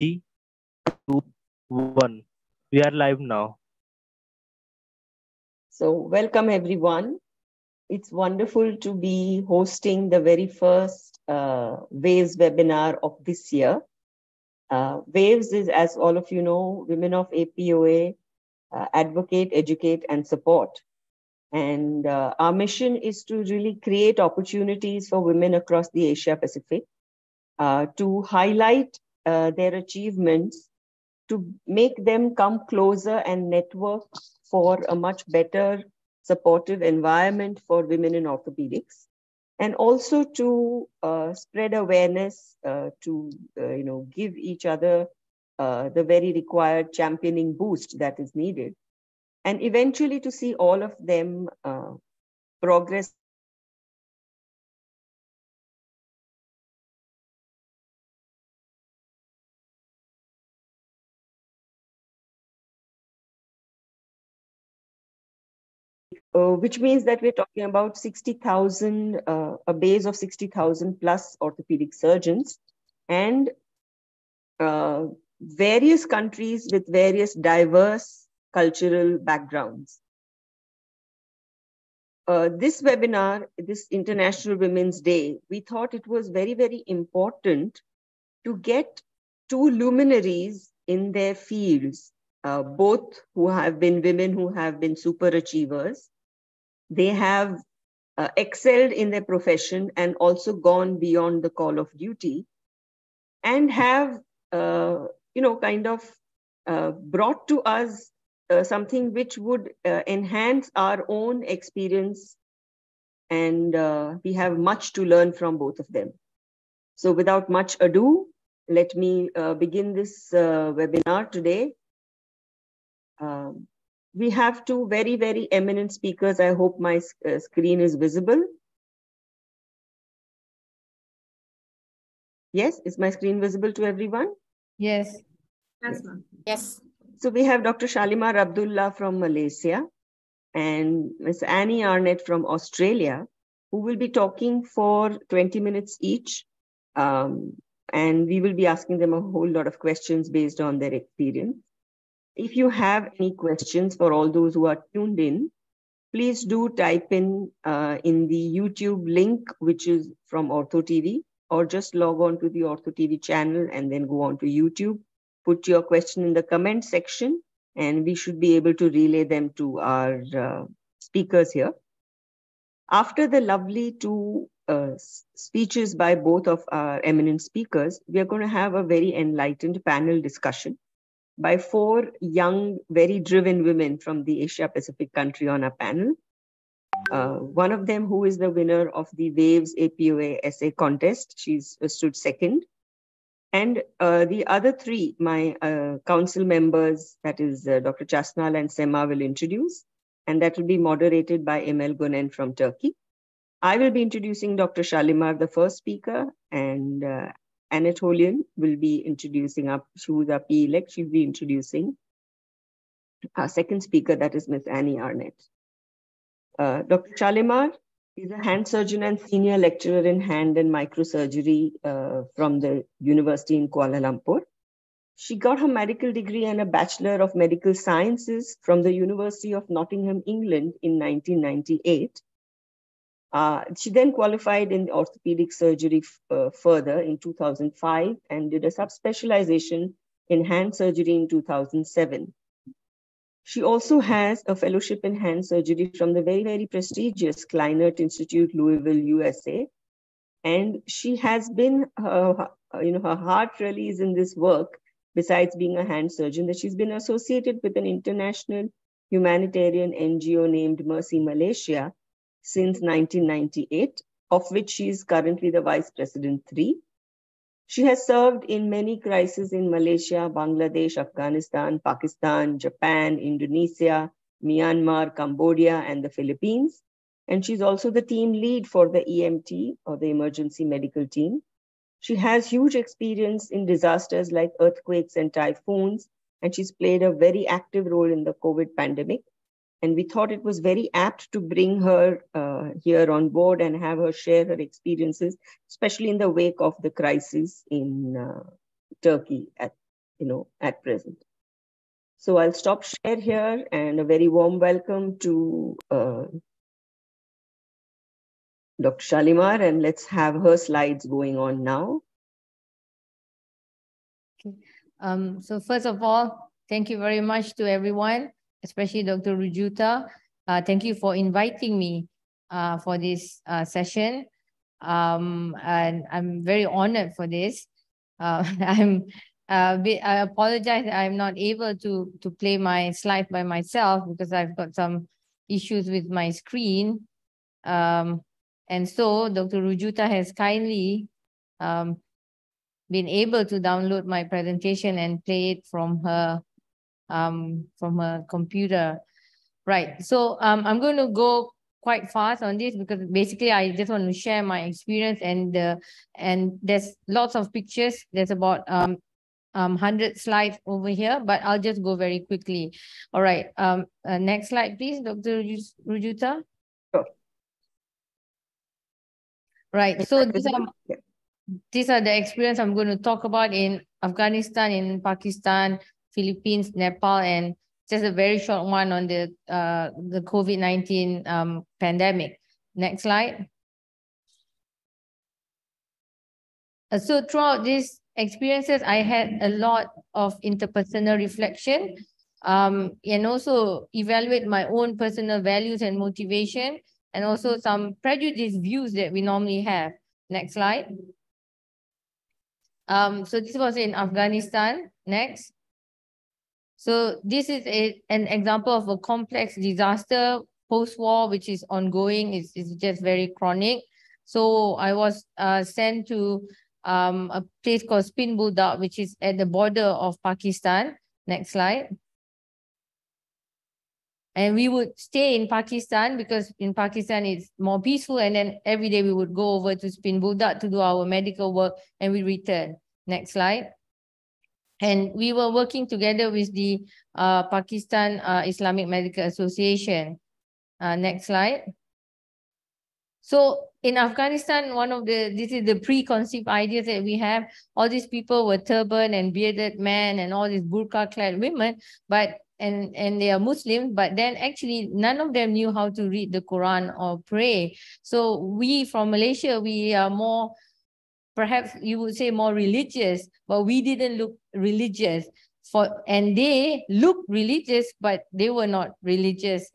3, 2, 1. We are live now. So welcome everyone. It's wonderful to be hosting the very first Waves webinar of this year. Waves is, as all of you know, Women of APOA advocate, educate, and support. And our mission is to really create opportunities for women across the Asia Pacific to highlight their achievements, to make them come closer and network for a much better supportive environment for women in orthopedics, and also to spread awareness, to give each other the very required championing boost that is needed, and eventually to see all of them progress which means that we're talking about 60,000, a base of 60,000 plus orthopedic surgeons, and various countries with various diverse cultural backgrounds. This webinar, this International Women's Day, we thought it was very, very important to get two luminaries in their fields, both who have been women who have been super achievers. They have excelled in their profession and also gone beyond the call of duty, and have, brought to us something which would enhance our own experience, and we have much to learn from both of them. So without much ado, let me begin this webinar today. We have two very, very eminent speakers. I hope my screen is visible. Yes, is my screen visible to everyone? Yes. Yes, ma'am. Yes. So we have Dr. Shalimar Abdullah from Malaysia and Ms. Annie Arnett from Australia, who will be talking for 20 minutes each. And we will be asking them a whole lot of questions based on their experience. If you have any questions for all those who are tuned in, please do type in the YouTube link, which is from OrthoTV, or just log on to the OrthoTV channel and then go on to YouTube. Put your question in the comment section, and we should be able to relay them to our speakers here. After the lovely two speeches by both of our eminent speakers, we are going to have a very enlightened panel discussion by four young, very driven women from the Asia Pacific country on our panel. One of them who is the winner of the Waves APOA essay contest, she's stood second. And the other three, my council members, that is Dr. Chasanal and Sema, will introduce, and that will be moderated by Emel Gonen from Turkey. I will be introducing Dr. Shalimar, the first speaker, and Annette Holian will be introducing our, she was our P-elect, she'll be introducing our second speaker, that is Ms. Annie Arnett. Dr. Shalimar is a hand surgeon and senior lecturer in hand and microsurgery from the university in Kuala Lumpur. She got her medical degree and a Bachelor of Medical Sciences from the University of Nottingham, England in 1998. She then qualified in orthopedic surgery further in 2005 and did a subspecialization in hand surgery in 2007. She also has a fellowship in hand surgery from the very, very prestigious Kleinert Institute, Louisville, USA. And she has been, her heart really is in this work, besides being a hand surgeon, that she's been associated with an international humanitarian NGO named Mercy Malaysia since 1998, of which she is currently the Vice President 3. She has served in many crises in Malaysia, Bangladesh, Afghanistan, Pakistan, Japan, Indonesia, Myanmar, Cambodia, and the Philippines. And she's also the team lead for the EMT, or the Emergency Medical Team. She has huge experience in disasters like earthquakes and typhoons, and she's played a very active role in the COVID pandemic. And we thought it was very apt to bring her here on board and have her share her experiences, especially in the wake of the crisis in Turkey at at present. So I'll stop share here, and a very warm welcome to Dr. Shalimar, and let's have her slides going on now. Okay. So first of all, thank you very much to everyone, especially Dr. Rujuta. Thank you for inviting me for this session. And I'm very honored for this. I apologize, I'm not able to play my slide by myself because I've got some issues with my screen. And so Dr. Rujuta has kindly been able to download my presentation and play it from her computer. Right, so I'm going to go quite fast on this because basically I just want to share my experience, and there's lots of pictures. There's about 100 slides over here, but I'll just go very quickly. All right, next slide, please, Dr. Rujuta. Sure. Right, so these are the experience I'm going to talk about in Afghanistan, in Pakistan, Philippines, Nepal, and just a very short one on the COVID-19 pandemic. Next slide. So throughout this experiences, I had a lot of interpersonal reflection and also evaluate my own personal values and motivation, and also some prejudiced views that we normally have. Next slide. So this was in Afghanistan. Next. So this is an example of a complex disaster post-war, which is ongoing. It's just very chronic. So I was sent to a place called Spin Boldak, which is at the border of Pakistan. Next slide. And we would stay in Pakistan because in Pakistan it's more peaceful. And then every day we would go over to Spin Boldak to do our medical work, and we return. Next slide. And we were working together with the Pakistan Islamic Medical Association. Next slide. So in Afghanistan, this is the preconceived ideas that we have. All these people were turban and bearded men and all these burqa clad women, and they are Muslims, but then actually none of them knew how to read the Quran or pray. So we from Malaysia, we are more, perhaps you would say more religious, but we didn't look religious. And they look religious, but they were not religious.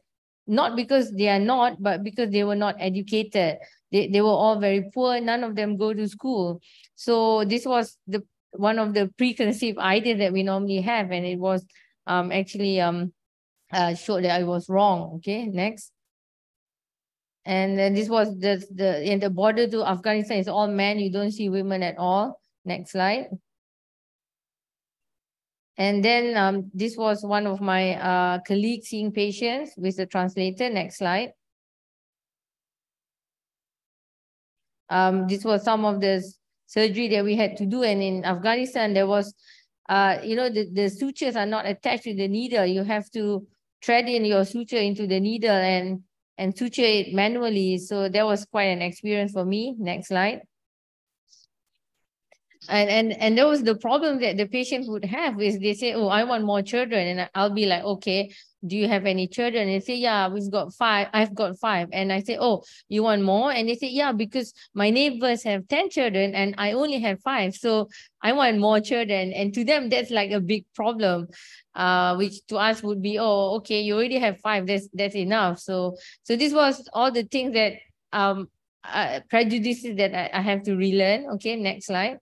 Not because they are not, but because they were not educated. They were all very poor. None of them go to school. So this was one of the preconceived ideas that we normally have. And it was actually showed that I was wrong. Okay, next. And then this was the border to Afghanistan is all men. You don't see women at all. Next slide. And then this was one of my colleagues seeing patients with the translator. Next slide. This was some of the surgery that we had to do. And in Afghanistan, there was, the sutures are not attached to the needle. You have to thread in your suture into the needle and suture it manually. So that was quite an experience for me. Next slide. And that was the problem that the patient would have is they say, oh, I want more children. And I'll be like, okay, do you have any children? And they say, yeah, we've got 5. I've got 5. And I say, oh, you want more? And they say, yeah, because my neighbors have 10 children and I only have 5. So I want more children. And to them, that's like a big problem, which to us would be, oh, okay, you already have 5. That's enough. So this was all the things that prejudices that I have to relearn. Okay, next slide.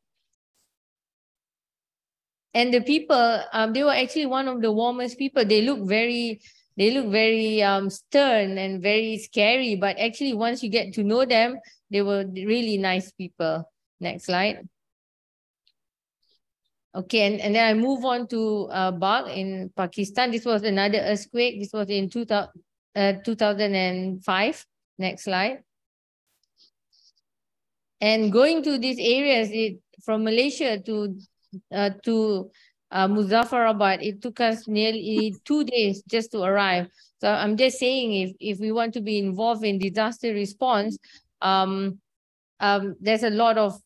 And the people, they were actually one of the warmest people. They look very stern and very scary. But actually, once you get to know them, they were really nice people. Next slide. Okay, and then I move on to Bagh in Pakistan. This was another earthquake. This was in 2005. Next slide. And going to these areas, from Malaysia to Muzaffarabad, it took us nearly 2 days just to arrive. So I'm just saying, if we want to be involved in disaster response, there's a lot of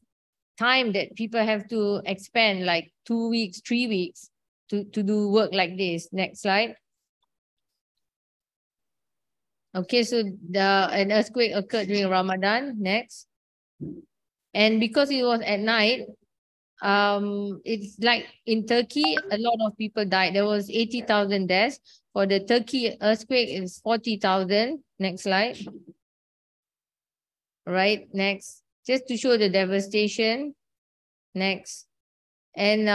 time that people have to expend like 2 weeks, 3 weeks to do work like this. Next slide. Okay, so an earthquake occurred during Ramadan. Next. And because it was at night, it's like in Turkey, a lot of people died. There was 80,000 deaths. For the Turkey earthquake, it's 40,000. Next slide. Right, next. Just to show the devastation. Next. And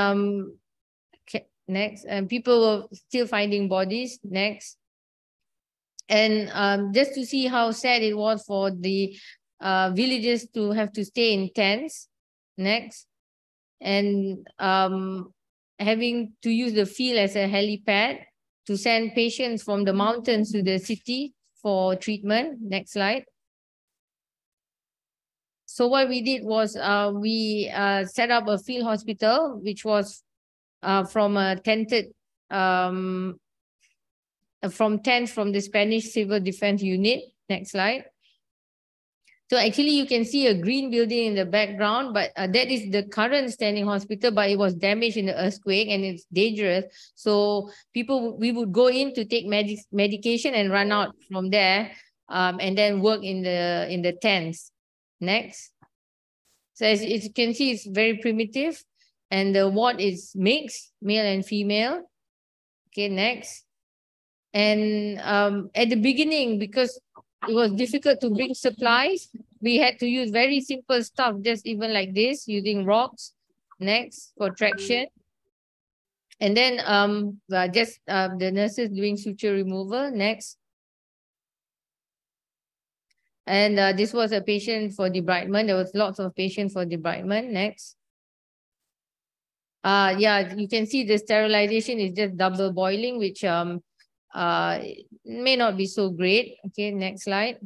next. And people were still finding bodies. Next. And just to see how sad it was for the villagers to have to stay in tents. Next. And having to use the field as a helipad to send patients from the mountains to the city for treatment. Next slide. So what we did was we set up a field hospital, which was from a tented from tents from the Spanish Civil Defense Unit. Next slide. So actually you can see a green building in the background, but that is the current standing hospital, but it was damaged in the earthquake and it's dangerous. So people, we would go in to take medication and run out from there and then work in the tents. Next. So as you can see, it's very primitive and the ward is mixed, male and female. Okay, next. And at the beginning, because it was difficult to bring supplies, we had to use very simple stuff, just even like this, using rocks. Next, for traction. And then the nurses doing suture removal. Next. And this was a patient for debridement. There was lots of patients for debridement. Next. Yeah, you can see the sterilization is just double boiling, which it may not be so great. Okay, next slide.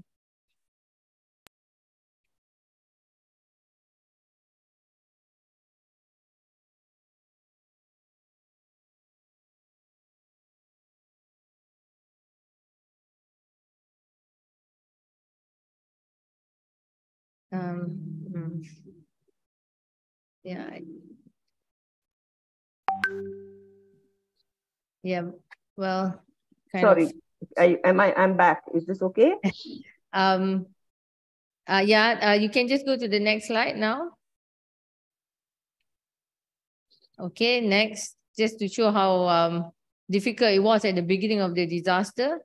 Well. Sorry, I'm back. Is this okay? You can just go to the next slide now. Okay, next, just to show how difficult it was at the beginning of the disaster.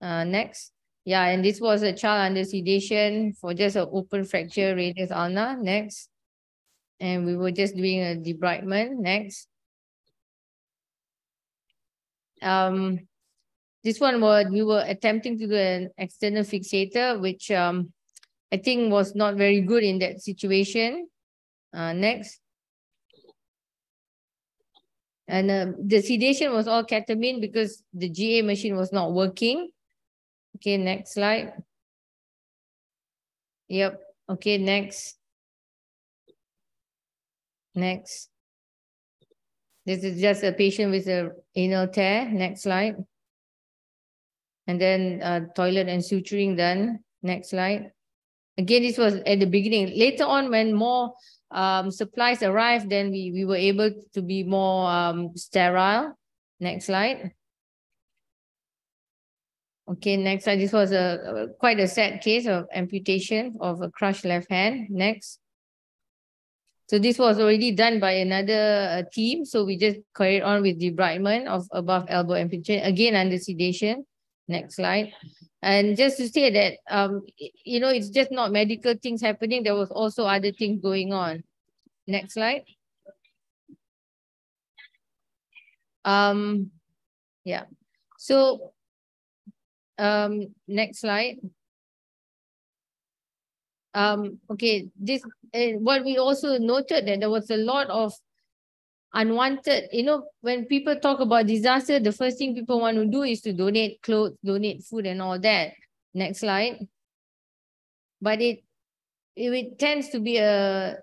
Next. Yeah, and this was a child under sedation for just an open fracture, radius ulna. Next. And we were just doing a debridement. Next. This one, we were attempting to do an external fixator, which I think was not very good in that situation. Next. And the sedation was all ketamine because the GA machine was not working. Okay, next slide. Yep. Okay, next. Next. This is just a patient with an anal tear. Next slide. And then toilet and suturing done. Next slide. Again, this was at the beginning. Later on, when more supplies arrived, then we were able to be more sterile. Next slide. Okay, next slide. This was quite a sad case of amputation of a crushed left hand. Next. So this was already done by another team. So we just carried on with debridement of above elbow amputation, again under sedation. Next slide. And just to say that, you know, it's just not medical things happening. There was also other things going on. Next slide. Yeah. So, next slide. Okay, this, what we also noted that there was a lot of unwanted, you know, when people talk about disaster, the first thing people want to do is to donate clothes, donate food and all that. Next slide. But it tends to be a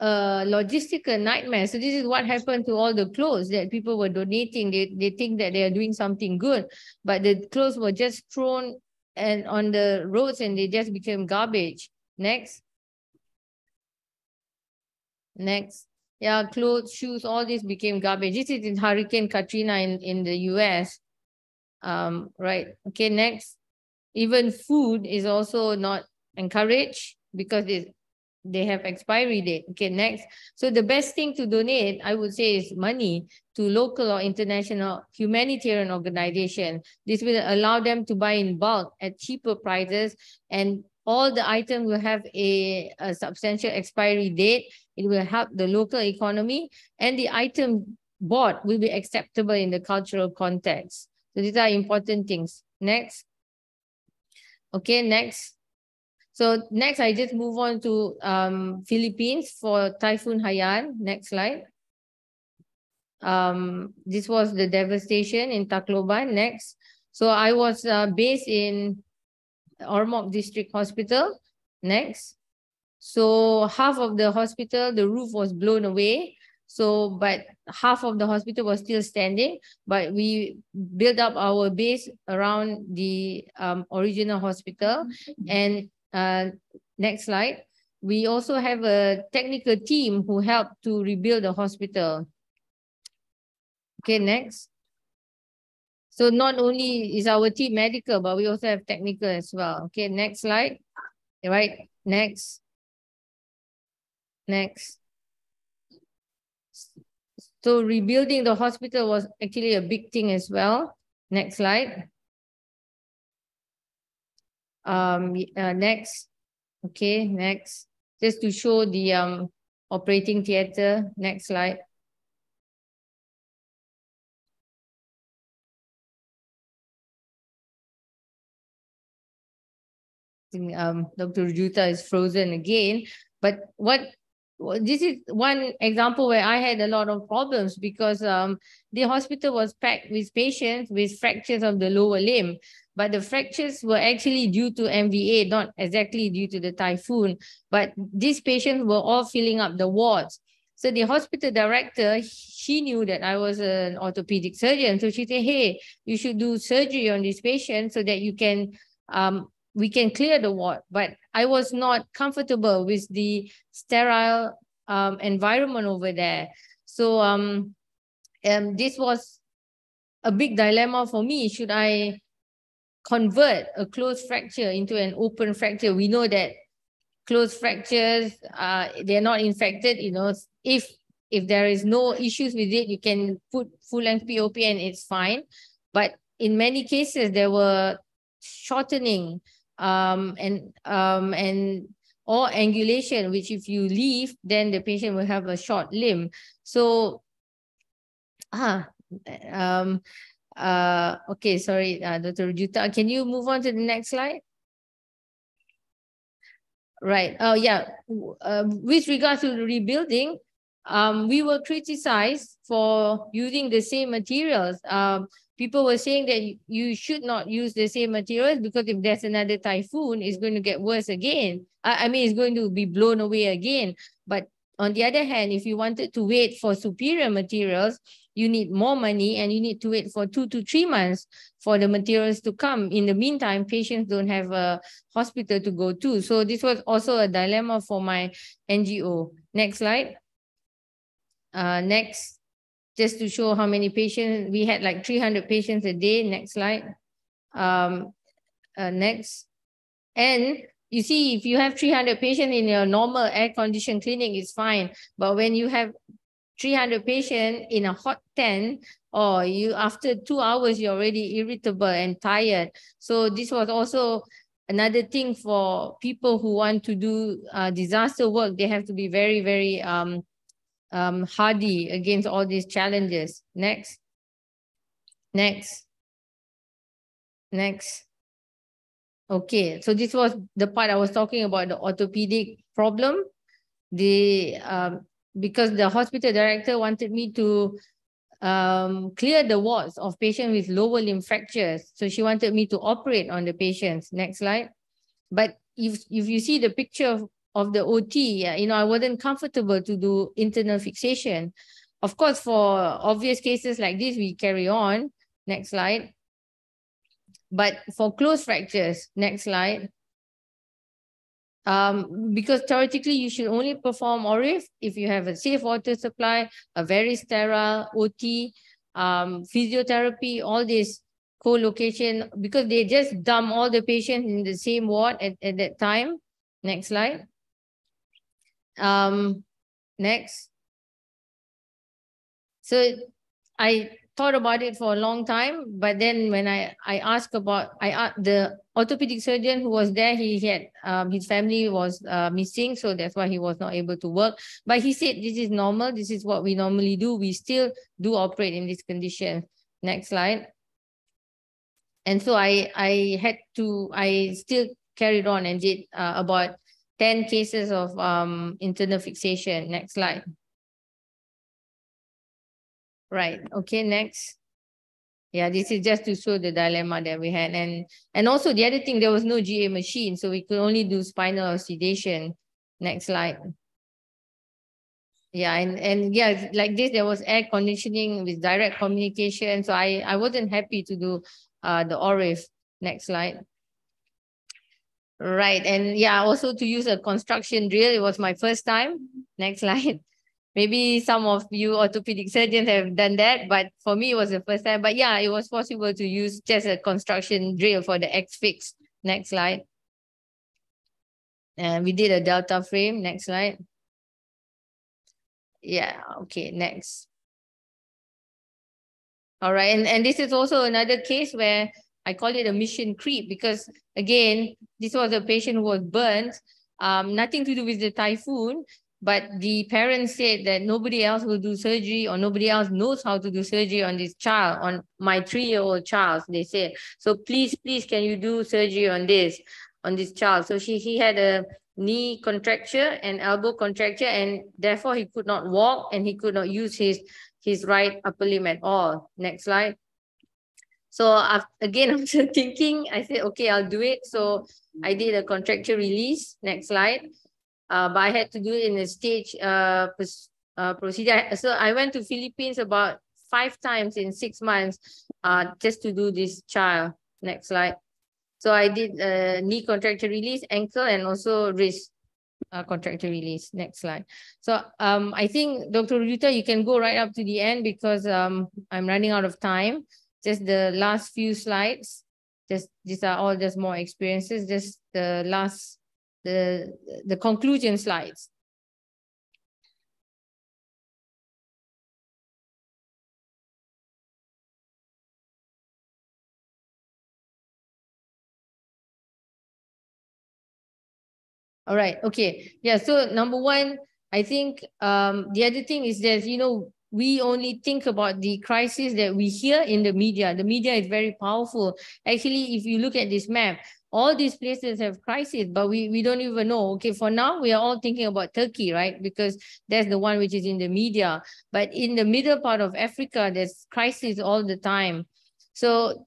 logistical nightmare. So this is what happened to all the clothes that people were donating. They think that they are doing something good, but the clothes were just thrown and on the roads and they just became garbage. Next. Next. Yeah, clothes, shoes, all this became garbage. This is in Hurricane Katrina in the US. Right. Okay, next. Even food is also not encouraged because they have expiry date. Okay, next. So the best thing to donate, I would say, is money to local or international humanitarian organization. This will allow them to buy in bulk at cheaper prices, and all the items will have a substantial expiry date. It will help the local economy, and the item bought will be acceptable in the cultural context. So these are important things. Next. Okay, next. So next, I just move on to Philippines for Typhoon Haiyan. Next slide. This was the devastation in Tacloban. Next. So I was based in Ormoc District Hospital. Next. So half of the hospital, the roof was blown away. So, but half of the hospital was still standing, but we built up our base around the original hospital. And next slide. We also have a technical team who helped to rebuild the hospital. Okay, next. So not only is our team medical, but we also have technical as well. Okay, next slide. Right, next. Next. So rebuilding the hospital was actually a big thing as well. Next slide. Next. Okay, next. Just to show the operating theater. Next slide. Dr. Rujuta is frozen again, but this is one example where I had a lot of problems because the hospital was packed with patients with fractures of the lower limb, but the fractures were actually due to MVA, not exactly due to the typhoon, but these patients were all filling up the wards. So the hospital director, she knew that I was an orthopedic surgeon. So she said, hey, you should do surgery on this patient so that you can, we can clear the ward, but I was not comfortable with the sterile environment over there. So this was a big dilemma for me. Should I convert a closed fracture into an open fracture? We know that closed fractures, they're not infected. You know, if there is no issues with it, you can put full-length POP and it's fine. But in many cases, there were shortening and or angulation, which if you leave, then the patient will have a short limb. So, okay, sorry, Dr. Rujuta, can you move on to the next slide? Right. Oh, yeah. With regard to the rebuilding, we were criticized for using the same materials. People were saying that you should not use the same materials because if there's another typhoon, it's going to get worse again. I mean, it's going to be blown away again. But on the other hand, if you wanted to wait for superior materials, you need more money and you need to wait for 2 to 3 months for the materials to come. In the meantime, patients don't have a hospital to go to. So this was also a dilemma for my NGO. Next slide. Next. Just to show how many patients, we had like 300 patients a day. Next slide. Next. And you see, if you have 300 patients in your normal air-conditioned clinic, it's fine. But when you have 300 patients in a hot tent, or you after 2 hours, you're already irritable and tired. So this was also another thing for people who want to do disaster work. They have to be very, very... hardy against all these challenges. Next. Next. Next. Okay, so this was the part I was talking about, the orthopedic problem. Because the hospital director wanted me to clear the wards of patients with lower limb fractures. So she wanted me to operate on the patients. Next slide. But if you see the picture of the OT, you know, I wasn't comfortable to do internal fixation. Of course, for obvious cases like this, we carry on. Next slide. But for closed fractures, next slide. Because theoretically, you should only perform ORIF if you have a safe water supply, a very sterile OT, physiotherapy, all this co-location, because they just dump all the patients in the same ward at that time. Next slide. Next. So I thought about it for a long time, but then when I asked about, the orthopedic surgeon who was there, he had, his family was missing, so that's why he was not able to work. But he said, this is normal, this is what we normally do. We still do operate in this condition. Next slide. And so I still carried on and did about 10 cases of internal fixation. Next slide. Right, okay, next. Yeah, this is just to show the dilemma that we had. And also the other thing, there was no GA machine, so we could only do spinal sedation. Next slide. Yeah, and yeah, like this, there was air conditioning with direct communication, so I wasn't happy to do the ORIF. Next slide. Right, and yeah, also to use a construction drill, it was my first time. Next slide. Maybe some of you orthopedic surgeons have done that, but for me, it was the first time. But yeah, it was possible to use just a construction drill for the X-fix. Next slide. And we did a delta frame. Next slide. Yeah, okay, next. All right, and this is also another case where I call it a mission creep, because again, this was a patient who was burnt, nothing to do with the typhoon, but the parents said that nobody else will do surgery, or nobody else knows how to do surgery on this child, on my 3-year-old child, they said. So please, please, can you do surgery on this child? So he had a knee contracture and elbow contracture, and therefore he could not walk and he could not use his right upper limb at all. Next slide. So again, after thinking, I said, okay, I'll do it. So I did a contracture release. Next slide. But I had to do it in a stage procedure. So I went to Philippines about 5 times in 6 months just to do this child. Next slide. So I did knee contracture release, ankle, and also wrist contracture release. Next slide. So I think, Dr. Rujuta, you can go right up to the end, because I'm running out of time. Just the last few slides. Just these are all just more experiences. Just the last. The conclusion slides. All right, okay. Yeah, so number one, I think the other thing is that, you know, we only think about the crisis that we hear in the media. The media is very powerful. Actually, if you look at this map, all these places have crises, but we don't even know. Okay, for now, we are all thinking about Turkey, right? Because that's the one which is in the media. But in the middle part of Africa, there's crises all the time. So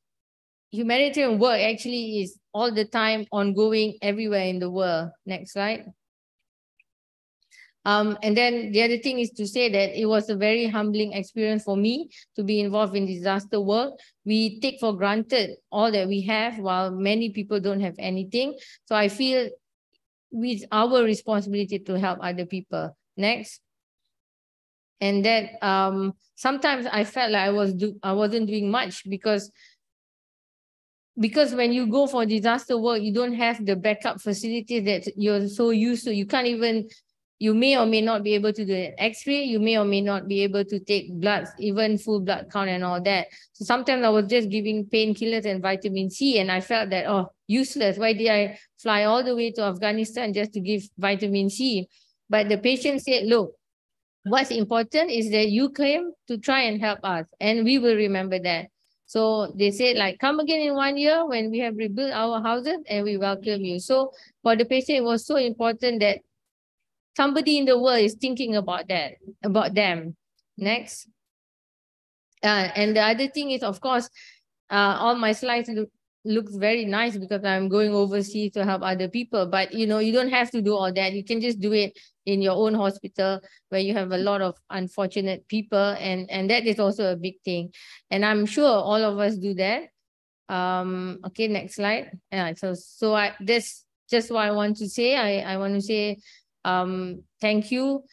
humanitarian work actually is all the time ongoing everywhere in the world. Next slide. And then the other thing is to say that it was a very humbling experience for me to be involved in disaster work. We take for granted all that we have, while many people don't have anything. So I feel it's our responsibility to help other people. Next. And that sometimes I felt like I wasn't doing much, because when you go for disaster work, you don't have the backup facilities that you're so used to. You can't even... You may or may not be able to do an X-ray. You may or may not be able to take bloods, even full blood count and all that. So sometimes I was just giving painkillers and vitamin C, and I felt that, oh, useless. Why did I fly all the way to Afghanistan just to give vitamin C? But the patient said, look, what's important is that you came to try and help us, and we will remember that. So they said, like, come again in 1 year when we have rebuilt our houses, and we welcome you. So for the patient, it was so important that somebody in the world is thinking about that, about them. Next. And the other thing is, of course, all my slides look very nice because I'm going overseas to help other people. But, you know, you don't have to do all that. You can just do it in your own hospital where you have a lot of unfortunate people. And that is also a big thing. And I'm sure all of us do that. Okay, next slide. So I this just what I want to say. I want to say thank you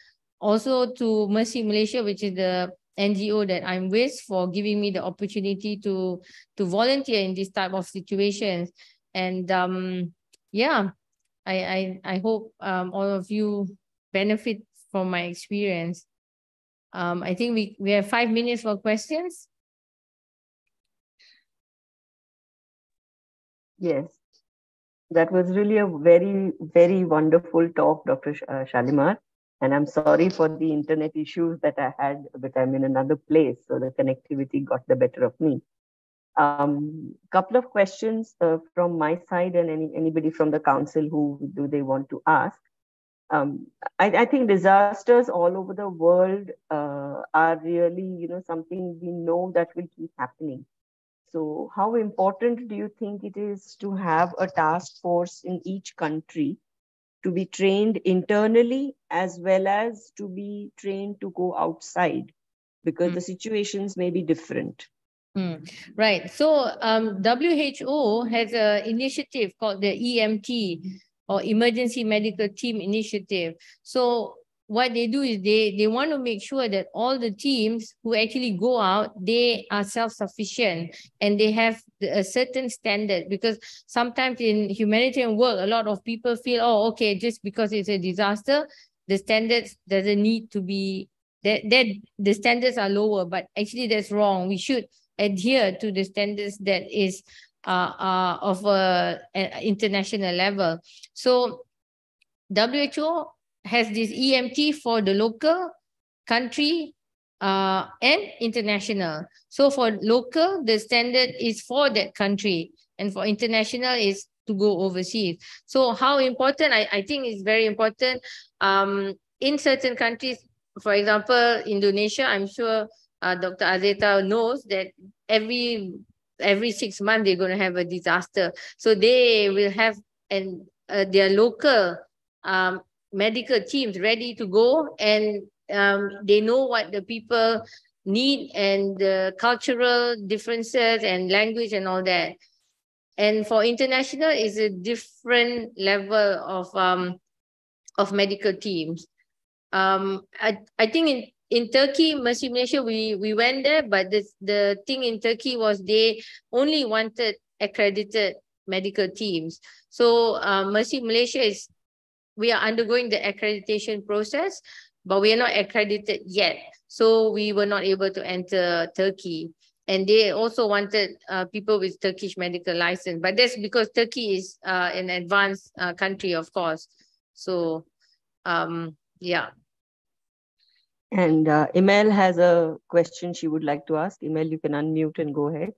also to Mercy Malaysia, which is the NGO that I'm with, for giving me the opportunity to volunteer in this type of situations. And yeah, I hope all of you benefit from my experience. I think we have 5 minutes for questions. Yes, that was really a very, very wonderful talk, Dr. Shalimar. And I'm sorry for the internet issues that I had, but I'm in another place, so the connectivity got the better of me. Couple of questions from my side, and anybody from the council who do they want to ask. I think disasters all over the world are really, something we know that will keep happening. So how important do you think it is to have a task force in each country to be trained internally as well as to be trained to go outside, because the situations may be different? Right. So WHO has an initiative called the EMT, or Emergency Medical Team Initiative. So what they do is they want to make sure that all the teams who actually go out, they are self-sufficient and they have a certain standard, because sometimes in humanitarian work, a lot of people feel, oh, okay, just because it's a disaster, the standards doesn't need to be, the standards are lower, but actually that's wrong. We should adhere to the standards that is of an international level. So WHO has this EMT for the local, country, and international. So for local, the standard is for that country, and for international is to go overseas. So how important? I think it's very important. In certain countries, for example, Indonesia, I'm sure Dr. Azeta knows that every 6 months they're going to have a disaster. So they will have their local medical teams ready to go, and they know what the people need and the cultural differences and language and all that. And for international, it's a different level of medical teams. I think in Turkey, Mercy Malaysia, we went there, but the thing in Turkey was they only wanted accredited medical teams. So Mercy Malaysia is, we are undergoing the accreditation process, but we are not accredited yet. So we were not able to enter Turkey. And they also wanted people with Turkish medical license, but that's because Turkey is an advanced country, of course. So, yeah. And Emel has a question she would like to ask. Emel, you can unmute and go ahead.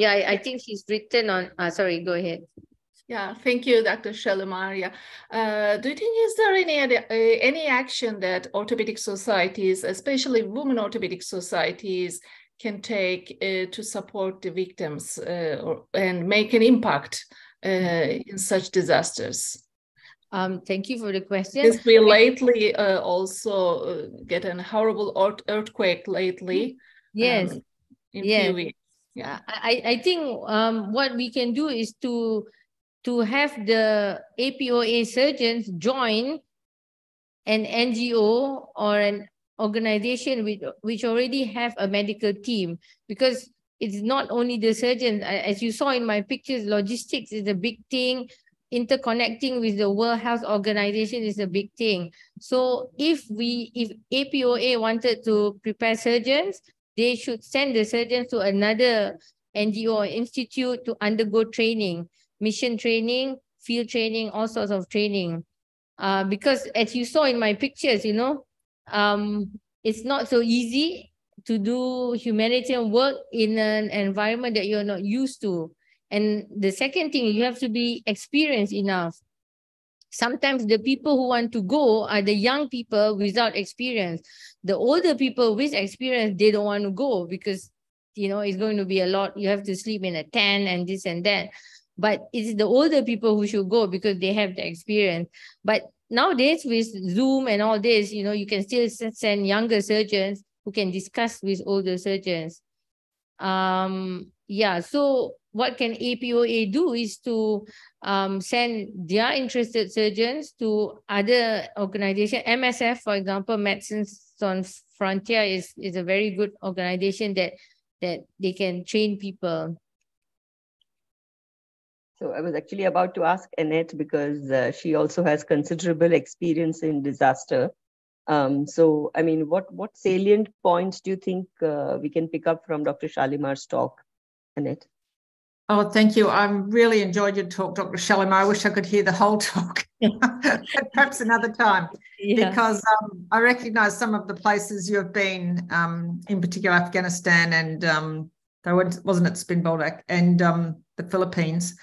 Yeah, I think she's written on, sorry, go ahead. Yeah, thank you, Dr. Shalimar. Do you think is there any action that orthopedic societies, especially women orthopedic societies, can take to support the victims and make an impact in such disasters? Thank you for the question. Yes, we lately also get an horrible earthquake lately. Yes. In few weeks. Yeah. I think what we can do is to have the APOA surgeons join an NGO or an organization which already have a medical team, because it's not only the surgeons. As you saw in my pictures, logistics is a big thing. Interconnecting with the World Health Organization is a big thing. So if APOA wanted to prepare surgeons, they should send the surgeons to another NGO or institute to undergo training. Mission training, field training, all sorts of training. Because as you saw in my pictures, it's not so easy to do humanitarian work in an environment that you're not used to. And the second thing, you have to be experienced enough. Sometimes the people who want to go are the young people without experience. The older people with experience, they don't want to go because, it's going to be a lot. You have to sleep in a tent and this and that. But it's the older people who should go because they have the experience. But nowadays with Zoom and all this, you can still send younger surgeons who can discuss with older surgeons. Yeah, so what can APOA do is to send their interested surgeons to other organizations. MSF, for example, Médecins Sans Frontières is a very good organization that they can train people. So I was actually about to ask Annette because she also has considerable experience in disaster. So, I mean, what salient points do you think we can pick up from Dr. Shalimar's talk, Annette? Oh, thank you. I really enjoyed your talk, Dr. Shalimar. I wish I could hear the whole talk, perhaps another time, yeah. Because I recognise some of the places you have been, in particular Afghanistan and wasn't it Spin Boldak and the Philippines.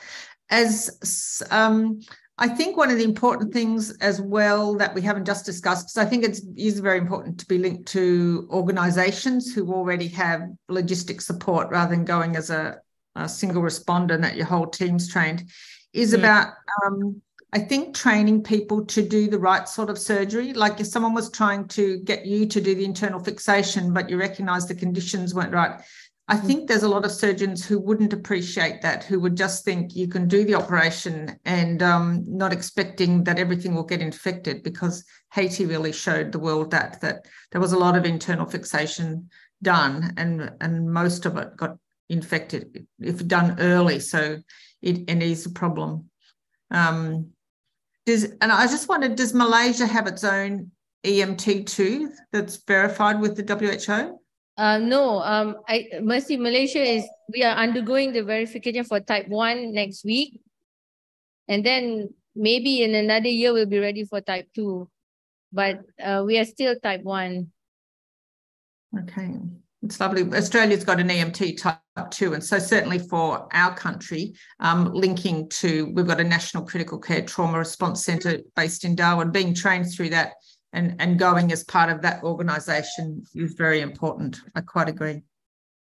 As I think one of the important things as well that we haven't just discussed, because I think it is very important to be linked to organisations who already have logistic support rather than going as a single responder and that your whole team's trained, is about, I think, training people to do the right sort of surgery. Like if someone was trying to get you to do the internal fixation, but you recognise the conditions weren't right, I think there's a lot of surgeons who wouldn't appreciate that, who would just think you can do the operation and not expecting that everything will get infected, because Haiti really showed the world that there was a lot of internal fixation done and most of it got infected if done early. So it is a problem. Does Malaysia have its own EMT too that's verified with the WHO? No, Mercy Malaysia we are undergoing the verification for type 1 next week. And then maybe in another year, we'll be ready for type 2. But we are still type 1. Okay, it's lovely. Australia's got an EMT type 2. And so certainly for our country, linking to, we've got a National Critical Care Trauma Response Centre based in Darwin, being trained through that. And going as part of that organisation is very important. I quite agree.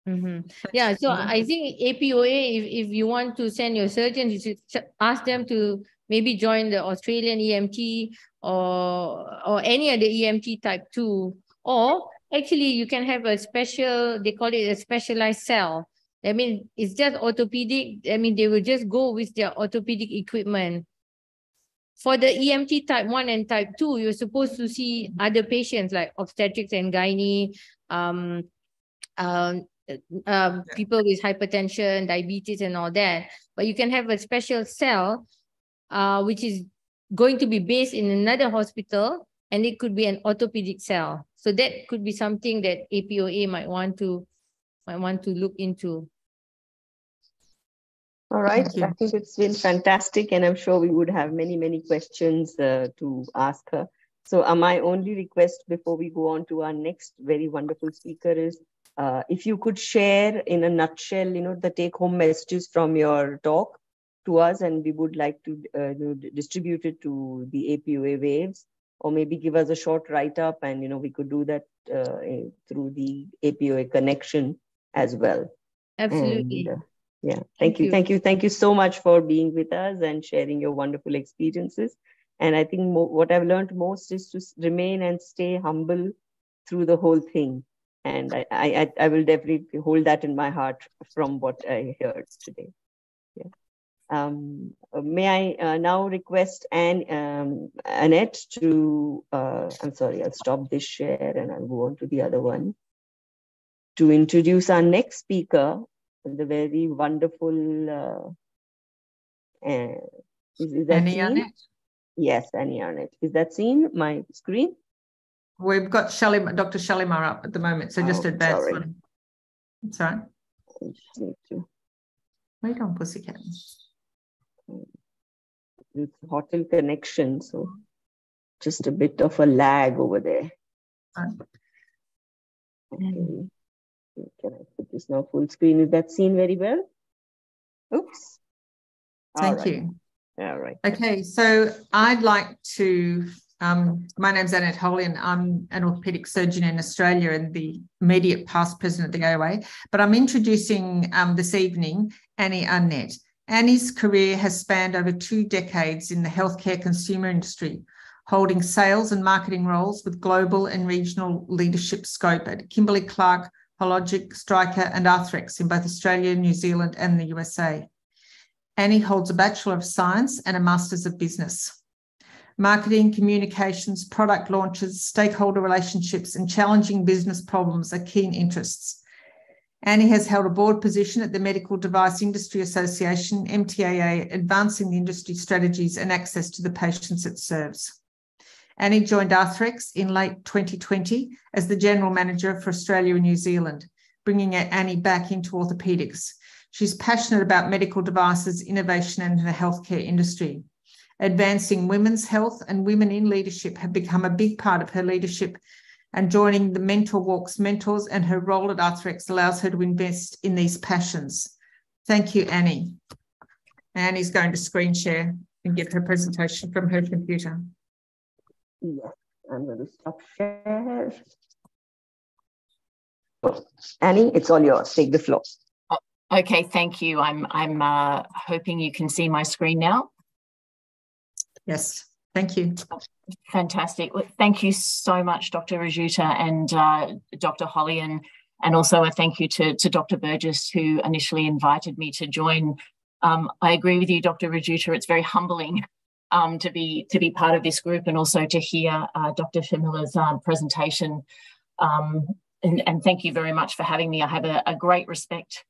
Mm-hmm. Yeah, so I think APOA, if you want to send your surgeons, you should ask them to maybe join the Australian EMT or any other EMT type 2. Or actually you can have a special, they call it a specialised cell. I mean, it's just orthopaedic. I mean, they will just go with their orthopaedic equipment. For the EMT type 1 and type 2, you're supposed to see other patients like obstetrics and gynae, people with hypertension, diabetes and all that. But you can have a special cell, which is going to be based in another hospital, and it could be an orthopedic cell. So that could be something that APOA might want to look into. All right, I think it's been fantastic, and I'm sure we would have many, many questions to ask her. So my only request before we go on to our next very wonderful speaker is, if you could share in a nutshell, the take-home messages from your talk to us, and we would like to distribute it to the APOA Waves, or maybe give us a short write-up, and we could do that through the APOA connection as well. Absolutely. And, yeah, thank you so much for being with us and sharing your wonderful experiences. And I think what I've learned most is to remain and stay humble through the whole thing. And I will definitely hold that in my heart from what I heard today. Yeah. May I now request Annette to, I'm sorry, I'll stop this share and I'll go on to the other one, to introduce our next speaker. The very wonderful is that Annie Arnett? Yes, Annie Arnett. Is that seen my screen? We've got Dr. Shalimar up at the moment, so just advance one. Sorry. Wait on, pussycat. It's hotel connection, so just a bit of a lag over there. Okay. Can I put this now full screen? Is that seen very well? Oops. Thank you. All right. Okay, so I'd like to, my name's Annette Holian. I'm an orthopaedic surgeon in Australia and the immediate past president of the AOA, but I'm introducing this evening Annie Arnett. Annie's career has spanned over 2 decades in the healthcare consumer industry, holding sales and marketing roles with global and regional leadership scope at Kimberly-Clark, Hologic, Striker and Arthrex in both Australia, New Zealand and the USA. Annie holds a Bachelor of Science and a Master's of Business. Marketing, communications, product launches, stakeholder relationships and challenging business problems are keen interests. Annie has held a board position at the Medical Device Industry Association, MTAA, advancing the industry strategies and access to the patients it serves. Annie joined Arthrex in late 2020 as the General Manager for Australia and New Zealand, bringing Annie back into orthopaedics. She's passionate about medical devices, innovation and the healthcare industry. Advancing women's health and women in leadership have become a big part of her leadership, and joining the Mentor Walks mentors and her role at Arthrex allows her to invest in these passions. Thank you, Annie. Annie's going to screen share and give her presentation from her computer. Yes, I'm going to stop share. Annie, it's all yours. Take the floor. Okay, thank you. I'm hoping you can see my screen now. Yes, thank you. Fantastic. Well, thank you so much, Dr. Rujuta and Dr. Holian, and also a thank you to Dr. Burgess, who initially invited me to join. I agree with you, Dr. Rujuta. It's very humbling to be part of this group, and also to hear Dr. Shamila's presentation. And thank you very much for having me. I have a great respect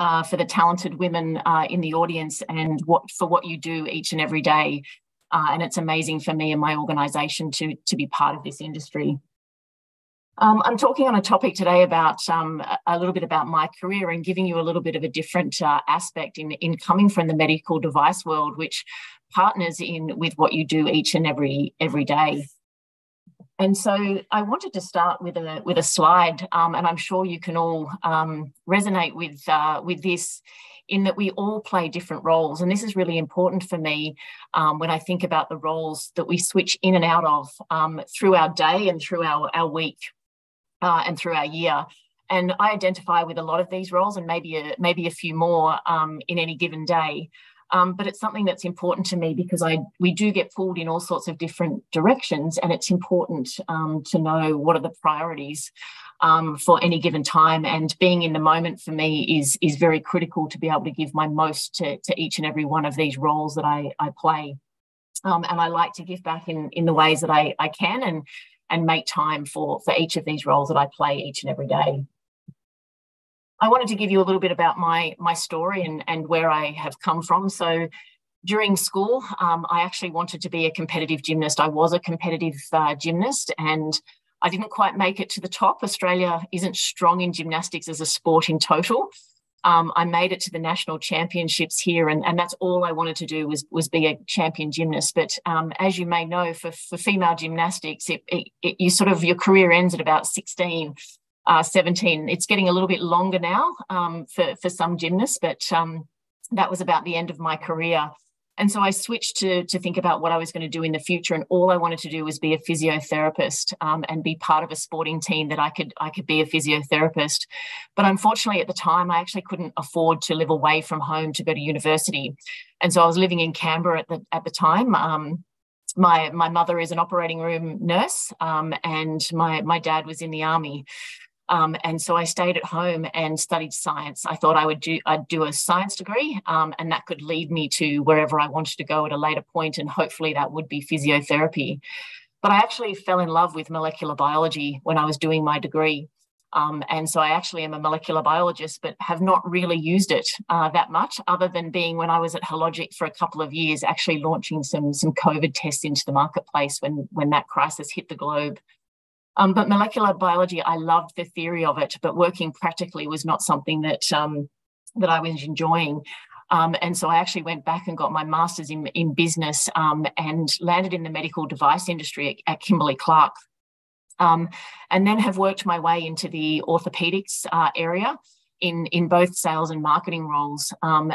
for the talented women in the audience and for what you do each and every day. And it's amazing for me and my organisation to be part of this industry. I'm talking on a topic today about a little bit about my career and giving you a little bit of a different aspect in coming from the medical device world, which partners in with what you do each and every day. And so I wanted to start with a slide, and I'm sure you can all resonate with this, in that we all play different roles. And this is really important for me when I think about the roles that we switch in and out of through our day and through our week and through our year. And I identify with a lot of these roles, and maybe a few more in any given day. But it's something that's important to me because we do get pulled in all sorts of different directions, and it's important to know what are the priorities for any given time. And being in the moment for me is very critical to be able to give my most to each and every one of these roles that I play. And I like to give back in the ways that I can and make time for each of these roles that I play each and every day. I wanted to give you a little bit about my story and where I have come from. So during school, I actually wanted to be a competitive gymnast. I was a competitive gymnast, and I didn't quite make it to the top. Australia isn't strong in gymnastics as a sport in total. I made it to the national championships here, and that's all I wanted to do was be a champion gymnast. But as you may know, for female gymnastics, your career ends at about 16. 17. It's getting a little bit longer now for some gymnasts, but that was about the end of my career. And so I switched to think about what I was going to do in the future, and all I wanted to do was be a physiotherapist and be part of a sporting team that I could be a physiotherapist. But unfortunately, at the time, I actually couldn't afford to live away from home to go to university, and so I was living in Canberra at the time. My mother is an operating room nurse, and my dad was in the army. And so I stayed at home and studied science. I thought I'd do a science degree, and that could lead me to wherever I wanted to go at a later point, and hopefully that would be physiotherapy. But I actually fell in love with molecular biology when I was doing my degree. And so I actually am a molecular biologist, but have not really used it that much, other than being when I was at Hologic for a couple of years, actually launching some COVID tests into the marketplace when that crisis hit the globe. But molecular biology, I loved the theory of it, but working practically was not something that I was enjoying. And so I actually went back and got my master's in business and landed in the medical device industry at Kimberly-Clark. And then have worked my way into the orthopedics area in both sales and marketing roles. And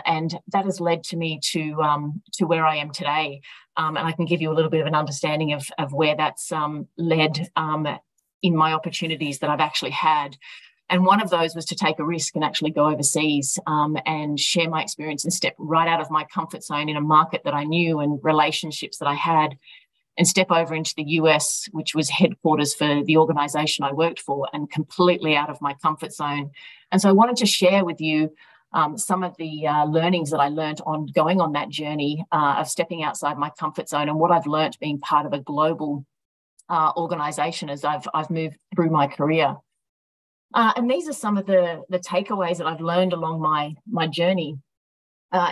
that has led to me to where I am today. And I can give you a little bit of an understanding of where that's led in my opportunities that I've actually had. And one of those was to take a risk and actually go overseas and share my experience and step right out of my comfort zone in a market that I knew and relationships that I had. and step over into the US, which was headquarters for the organisation I worked for, and completely out of my comfort zone. And so I wanted to share with you some of the learnings that I learned on going on that journey of stepping outside my comfort zone, and what I've learned being part of a global organisation as I've moved through my career. And these are some of the takeaways that I've learned along my journey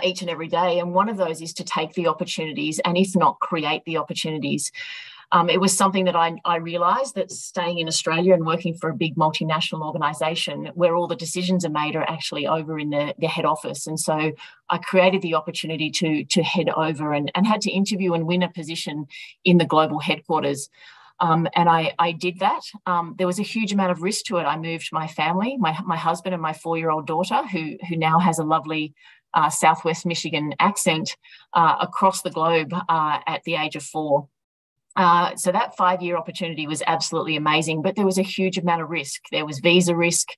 each and every day. And one of those is to take the opportunities, and if not, create the opportunities. It was something that I realised, that staying in Australia and working for a big multinational organisation where all the decisions are made are actually over in the head office. And so I created the opportunity to head over and had to interview and win a position in the global headquarters. And I did that. There was a huge amount of risk to it. I moved my family, my husband and my four-year-old daughter, who now has a lovely Southwest Michigan accent, across the globe at the age of 4. So that 5-year opportunity was absolutely amazing, but there was a huge amount of risk. There was visa risk.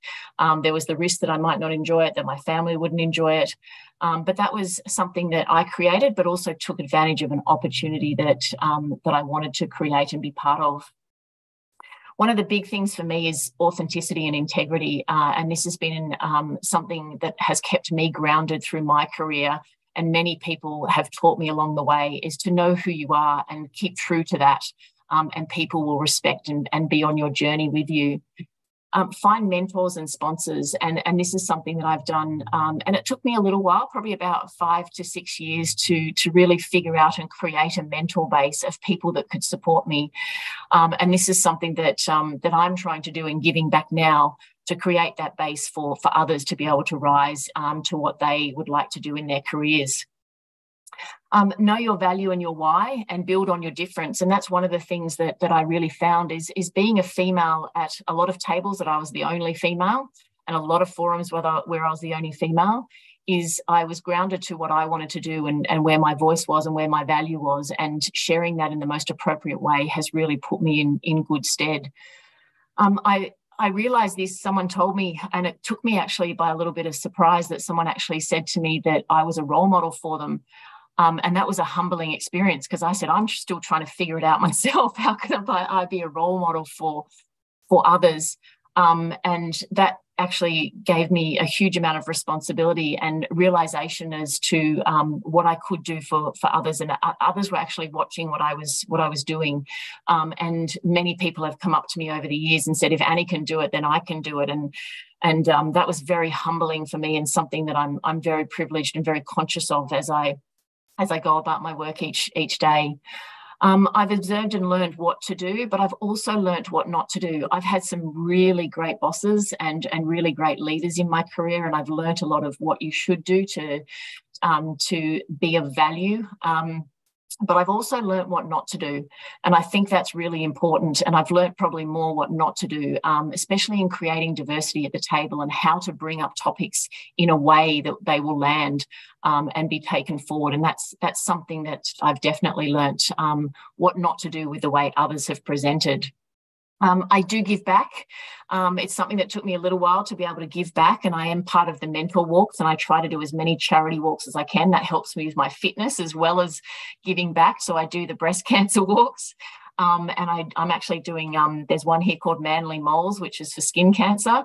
There was the risk that I might not enjoy it, that my family wouldn't enjoy it. But that was something that I created, but also took advantage of an opportunity that I wanted to create and be part of. One of the big things for me is authenticity and integrity. And this has been something that has kept me grounded through my career, and many people have taught me along the way, is to know who you are and keep true to that, and people will respect and be on your journey with you. Find mentors and sponsors, and this is something that I've done, and it took me a little while, probably about 5 to 6 years, to really figure out and create a mentor base of people that could support me. And this is something that I'm trying to do in giving back now, to create that base for others to be able to rise to what they would like to do in their careers. Know your value and your why, and build on your difference. And that's one of the things that I really found is being a female at a lot of tables that I was the only female, and a lot of forums where I was the only female, is I was grounded to what I wanted to do and where my voice was and where my value was, and sharing that in the most appropriate way has really put me in good stead. I realised this, someone told me, and it took me actually by a little bit of surprise, that someone actually said to me that I was a role model for them. And that was a humbling experience, because I said, I'm still trying to figure it out myself. How can I be a role model for others? And that actually gave me a huge amount of responsibility and realisation as to what I could do for others, and others were actually watching what I was doing. And many people have come up to me over the years and said, if Annie can do it, then I can do it. And that was very humbling for me, and something that I'm very privileged and very conscious of as I go about my work each day. I've observed and learned what to do, but I've also learned what not to do. I've had some really great bosses and really great leaders in my career, and I've learned a lot of what you should do to be of value. But I've also learned what not to do, and I think that's really important. And I've learned probably more what not to do, especially in creating diversity at the table, and how to bring up topics in a way that they will land and be taken forward. And that's something that I've definitely learned, what not to do with the way others have presented. I do give back. It's something that took me a little while to be able to give back, and I am part of the Mentor Walks, and I try to do as many charity walks as I can. That helps me with my fitness as well as giving back. So I do the breast cancer walks, and I'm actually doing, there's one here called Manly Moles, which is for skin cancer,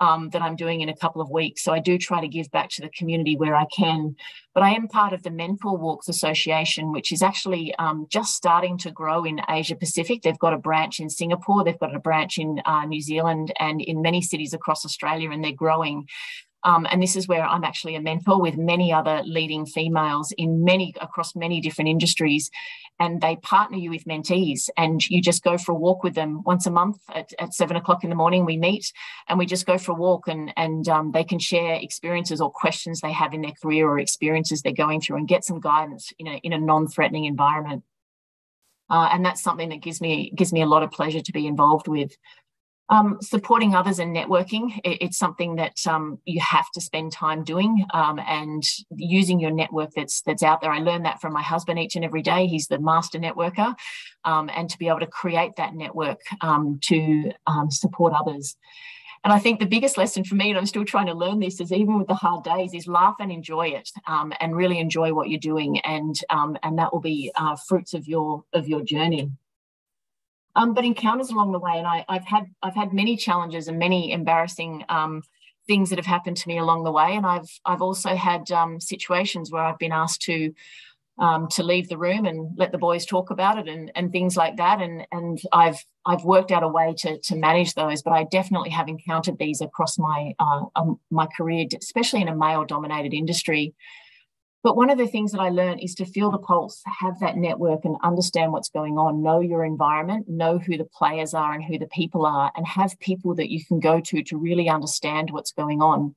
that I'm doing in a couple of weeks. So I do try to give back to the community where I can. But I am part of the Mentor Walks Association, which is actually just starting to grow in Asia Pacific. They've got a branch in Singapore, they've got a branch in New Zealand, and in many cities across Australia, and they're growing. And this is where I'm actually a mentor with many other leading females in across many different industries. And they partner you with mentees, and you just go for a walk with them once a month at 7 o'clock in the morning. We meet and we just go for a walk, and they can share experiences or questions they have in their career or experiences they're going through, and get some guidance in a non-threatening environment. And that's something that gives me a lot of pleasure to be involved with. Supporting others and networking, it's something that you have to spend time doing, and using your network that's out there. I learned that from my husband each and every day. He's the master networker, and to be able to create that network to support others. And I think the biggest lesson for me, and I'm still trying to learn this, is even with the hard days, is laugh and enjoy it, and really enjoy what you're doing, and that will be fruits of your journey. But encounters along the way, and I've had many challenges and many embarrassing things that have happened to me along the way, and I've also had situations where I've been asked to leave the room and let the boys talk about it and things like that, and I've worked out a way to manage those, but I definitely have encountered these across my my career, especially in a male-dominated industry. But one of the things that I learned is to feel the pulse, have that network, and understand what's going on. Know your environment, know who the players are and who the people are, and have people that you can go to really understand what's going on.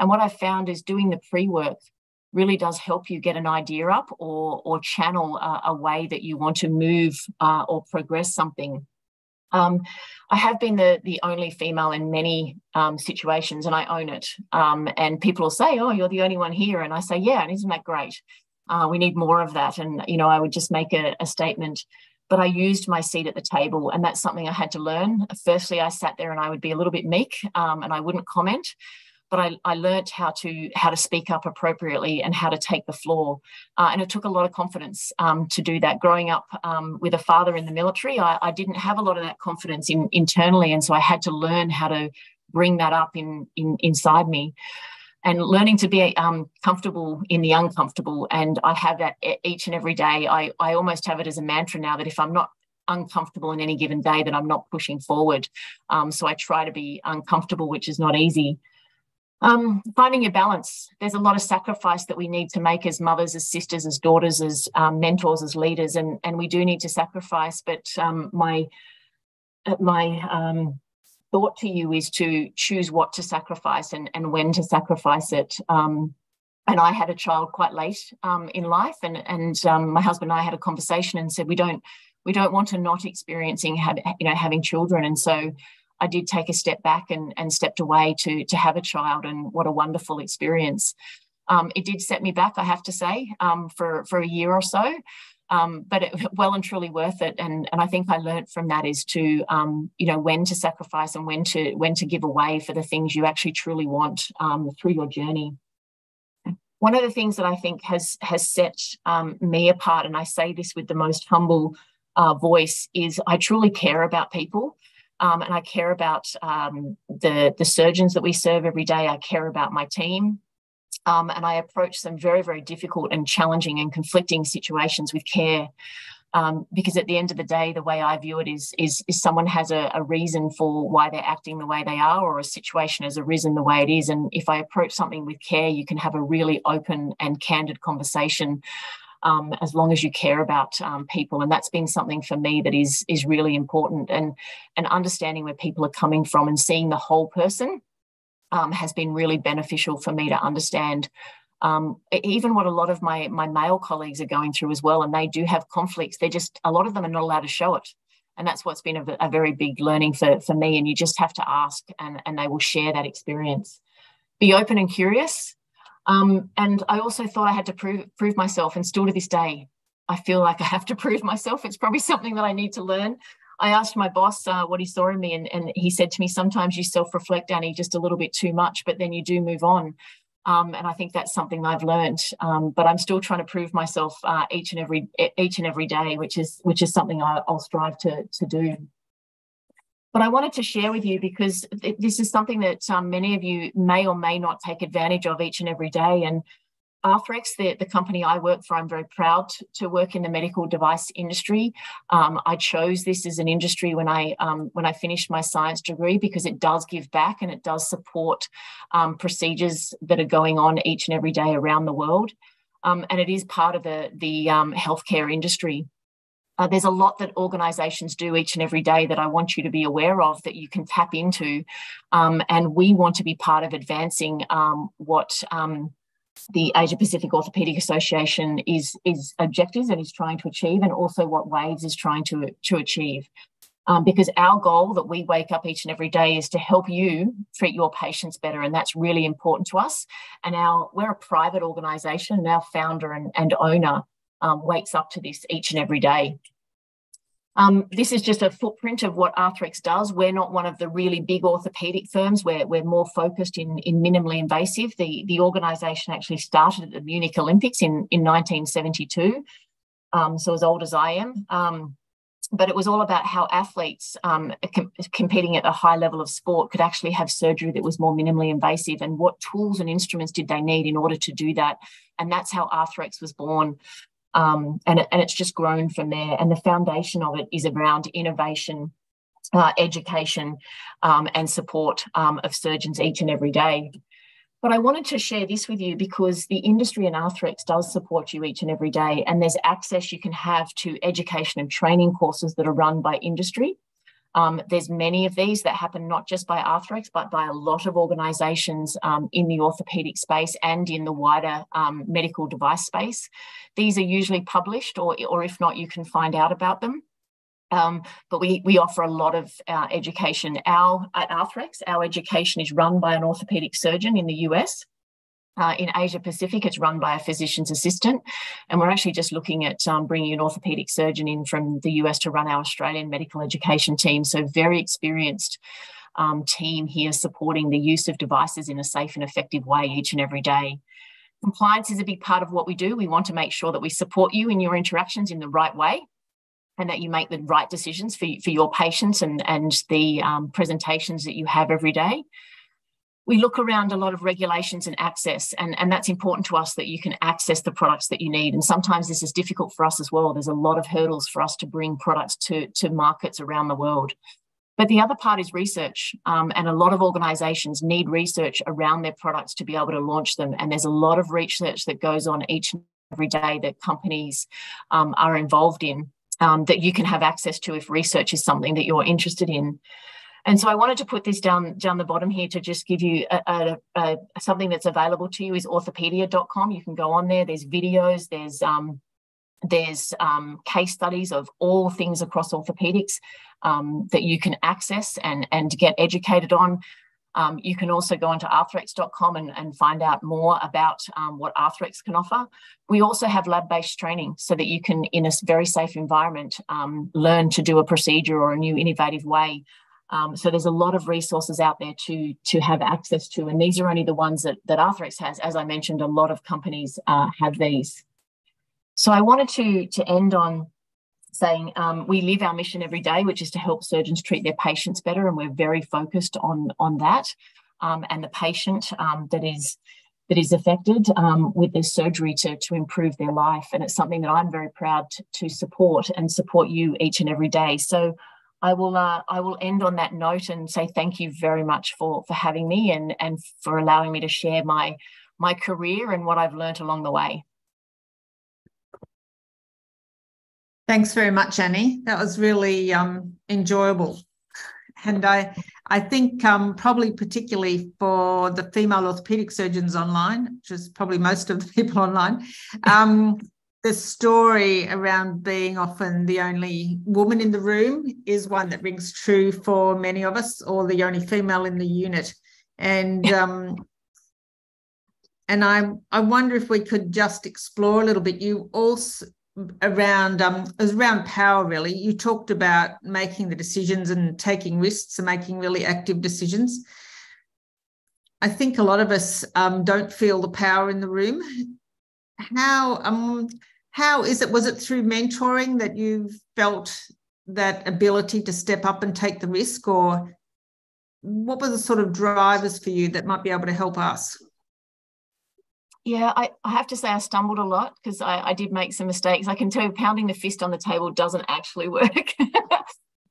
And what I found is doing the pre-work really does help you get an idea up or channel a way that you want to move or progress something. I have been the only female in many situations, and I own it. And people will say, "Oh, you're the only one here." And I say, "Yeah, and isn't that great? We need more of that." And, you know, I would just make a statement, but I used my seat at the table, and that's something I had to learn. Firstly, I sat there and I would be a little bit meek and I wouldn't comment. But I learned how to speak up appropriately and how to take the floor. And it took a lot of confidence to do that. Growing up with a father in the military, I didn't have a lot of that confidence internally. And so I had to learn how to bring that up inside me, and learning to be comfortable in the uncomfortable. And I have that each and every day. I almost have it as a mantra now that if I'm not uncomfortable in any given day, that I'm not pushing forward. So I try to be uncomfortable, which is not easy. Finding your balance. There's a lot of sacrifice that we need to make as mothers, as sisters, as daughters, as mentors, as leaders, and we do need to sacrifice. But my thought to you is to choose what to sacrifice and when to sacrifice it. And I had a child quite late in life, and my husband and I had a conversation and said we don't want to not experiencing having children, and so I did take a step back and stepped away to have a child, and what a wonderful experience. It did set me back, I have to say, for a year or so, but it well and truly worth it. And I think I learned from that is to, when to sacrifice and when to give away for the things you actually truly want through your journey. One of the things that I think has set me apart, and I say this with the most humble voice, is I truly care about people. And I care about the surgeons that we serve every day. I care about my team. And I approach some very, very difficult and challenging and conflicting situations with care. Because at the end of the day, the way I view it is someone has a reason for why they're acting the way they are, or a situation has arisen the way it is. And if I approach something with care, you can have a really open and candid conversation as long as you care about people. And that's been something for me that is really important. And understanding where people are coming from and seeing the whole person has been really beneficial for me to understand even what a lot of my male colleagues are going through as well. And they do have conflicts. They're just, a lot of them are not allowed to show it. And that's what's been a very big learning for me. And you just have to ask, and they will share that experience. Be open and curious. And I also thought I had to prove myself, and still to this day, I feel like I have to prove myself. It's probably something that I need to learn. I asked my boss what he saw in me, and he said to me, "Sometimes you self-reflect, Annie, just a little bit too much, but then you do move on." And I think that's something I've learned. But I'm still trying to prove myself each and every day, which is something I'll strive to do. But I wanted to share with you, because this is something that many of you may or may not take advantage of each and every day. And Arthrex, the company I work for, I'm very proud to work in the medical device industry. I chose this as an industry when I finished my science degree, because it does give back and it does support procedures that are going on each and every day around the world. And it is part of the healthcare industry. There's a lot that organisations do each and every day that I want you to be aware of, that you can tap into, and we want to be part of advancing what the Asia Pacific Orthopaedic Association is objectives and is trying to achieve, and also what Waves is trying to achieve. Because our goal that we wake up each and every day is to help you treat your patients better, and that's really important to us. And we're a private organisation, and our founder and owner wakes up to this each and every day. This is just a footprint of what Arthrex does. We're not one of the really big orthopaedic firms. We're more focused in minimally invasive. The organisation actually started at the Munich Olympics in 1972, so as old as I am. But it was all about how athletes competing at a high level of sport could actually have surgery that was more minimally invasive, and what tools and instruments did they need in order to do that. And that's how Arthrex was born. And it's just grown from there. And the foundation of it is around innovation, education, and support of surgeons each and every day. But I wanted to share this with you because the industry and Arthrex does support you each and every day, and there's access you can have to education and training courses that are run by industry. There's many of these that happen not just by Arthrex, but by a lot of organisations in the orthopaedic space and in the wider medical device space. These are usually published, or if not, you can find out about them. But we offer a lot of education. At Arthrex, our education is run by an orthopaedic surgeon in the US. In Asia Pacific, it's run by a physician's assistant. And we're actually just looking at bringing an orthopaedic surgeon in from the US to run our Australian medical education team. So very experienced team here supporting the use of devices in a safe and effective way each and every day. Compliance is a big part of what we do. We want to make sure that we support you in your interactions in the right way, and that you make the right decisions for your patients and the presentations that you have every day. We look around a lot of regulations and access, and that's important to us that you can access the products that you need. And sometimes this is difficult for us as well. There's a lot of hurdles for us to bring products to markets around the world. But the other part is research, and a lot of organisations need research around their products to be able to launch them. And there's a lot of research that goes on each and every day that companies are involved in. That you can have access to if research is something that you're interested in. And so I wanted to put this down the bottom here to just give you something that's available to you is orthopedia.com. You can go on there. There's videos, there's case studies of all things across orthopaedics that you can access and get educated on. You can also go onto arthrex.com and find out more about what Arthrex can offer. We also have lab-based training so that you can, in a very safe environment, learn to do a procedure or a new innovative way. So there's a lot of resources out there to have access to, and these are only the ones that Arthrex has. As I mentioned, a lot of companies have these. So I wanted to end on saying we live our mission every day, which is to help surgeons treat their patients better, and we're very focused on that and the patient that is affected with this surgery to improve their life. And it's something that I'm very proud to support and support you each and every day. So I will end on that note and say thank you very much for having me and for allowing me to share my career and what I've learned along the way. Thanks very much, Annie. That was really enjoyable. And I think probably particularly for the female orthopaedic surgeons online, which is probably most of the people online, the story around being often the only woman in the room is one that rings true for many of us, or the only female in the unit. And I wonder if we could just explore a little bit. You also... around power, really. You talked about making the decisions and taking risks and making really active decisions. I think a lot of us don't feel the power in the room. How is it? Was it through mentoring that you felt that ability to step up and take the risk, or what were the sort of drivers for you that might be able to help us? Yeah, I have to say I stumbled a lot because I did make some mistakes. I can tell you pounding the fist on the table doesn't actually work.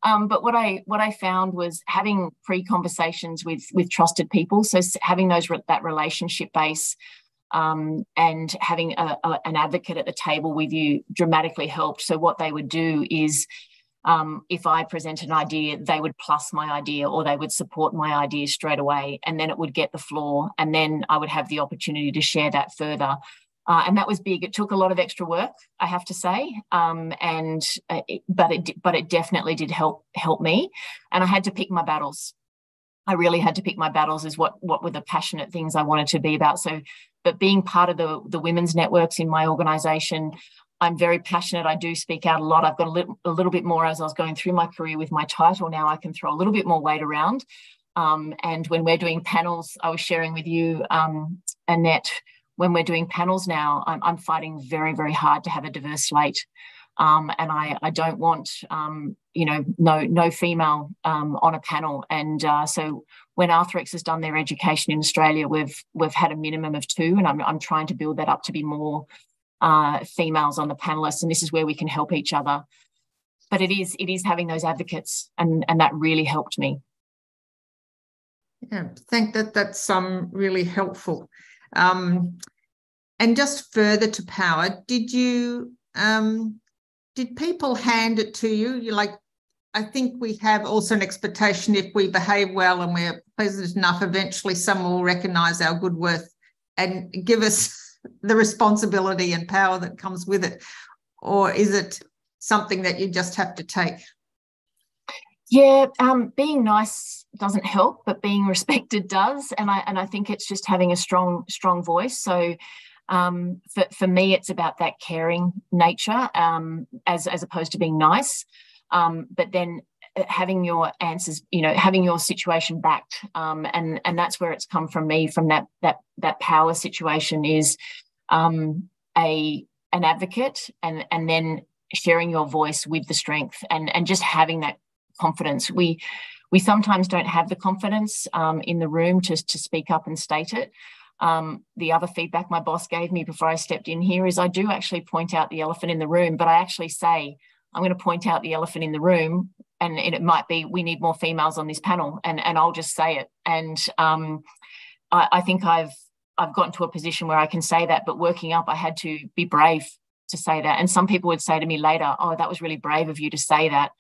But what I found was having pre-conversations with trusted people, so having that relationship base and having an advocate at the table with you dramatically helped. So what they would do is if I presented an idea, they would plus my idea, or they would support my idea straight away, and then it would get the floor, and then I would have the opportunity to share that further. And that was big. It took a lot of extra work, I have to say, but it definitely did help me. And I had to pick my battles. I really had to pick my battles as what were the passionate things I wanted to be about. So, but being part of the women's networks in my organisation, I'm very passionate. I do speak out a lot. I've got a little bit more as I was going through my career with my title. Now I can throw a little bit more weight around. And when we're doing panels, I was sharing with you, Annette, when we're doing panels now, I'm fighting very, very hard to have a diverse slate. And I don't want, you know, no female on a panel. And so when Arthrex has done their education in Australia, we've had a minimum of 2, and I'm trying to build that up to be more females on the panelists. And this is where we can help each other. But it is having those advocates, and that really helped me. Yeah, I think that's really helpful. And just further to power, did people hand it to you? You're like, I think we have also an expectation if we behave well and we're pleasant enough, eventually someone will recognise our good worth and give us the responsibility and power that comes with it. Or is it something that you just have to take? Yeah, being nice doesn't help, but being respected does, and I think it's just having a strong voice. So for me, it's about that caring nature, as opposed to being nice, but then having your answers, you know, having your situation backed, and that's where it's come from me, from that power situation is an advocate, and then sharing your voice with the strength, and just having that confidence. We sometimes don't have the confidence in the room to speak up and state it. The other feedback my boss gave me before I stepped in here is I do actually point out the elephant in the room, but I actually say, I'm going to point out the elephant in the room, and it might be, we need more females on this panel, and I'll just say it. And I think I've gotten to a position where I can say that, but working up, I had to be brave to say that. And some people would say to me later, oh, that was really brave of you to say that.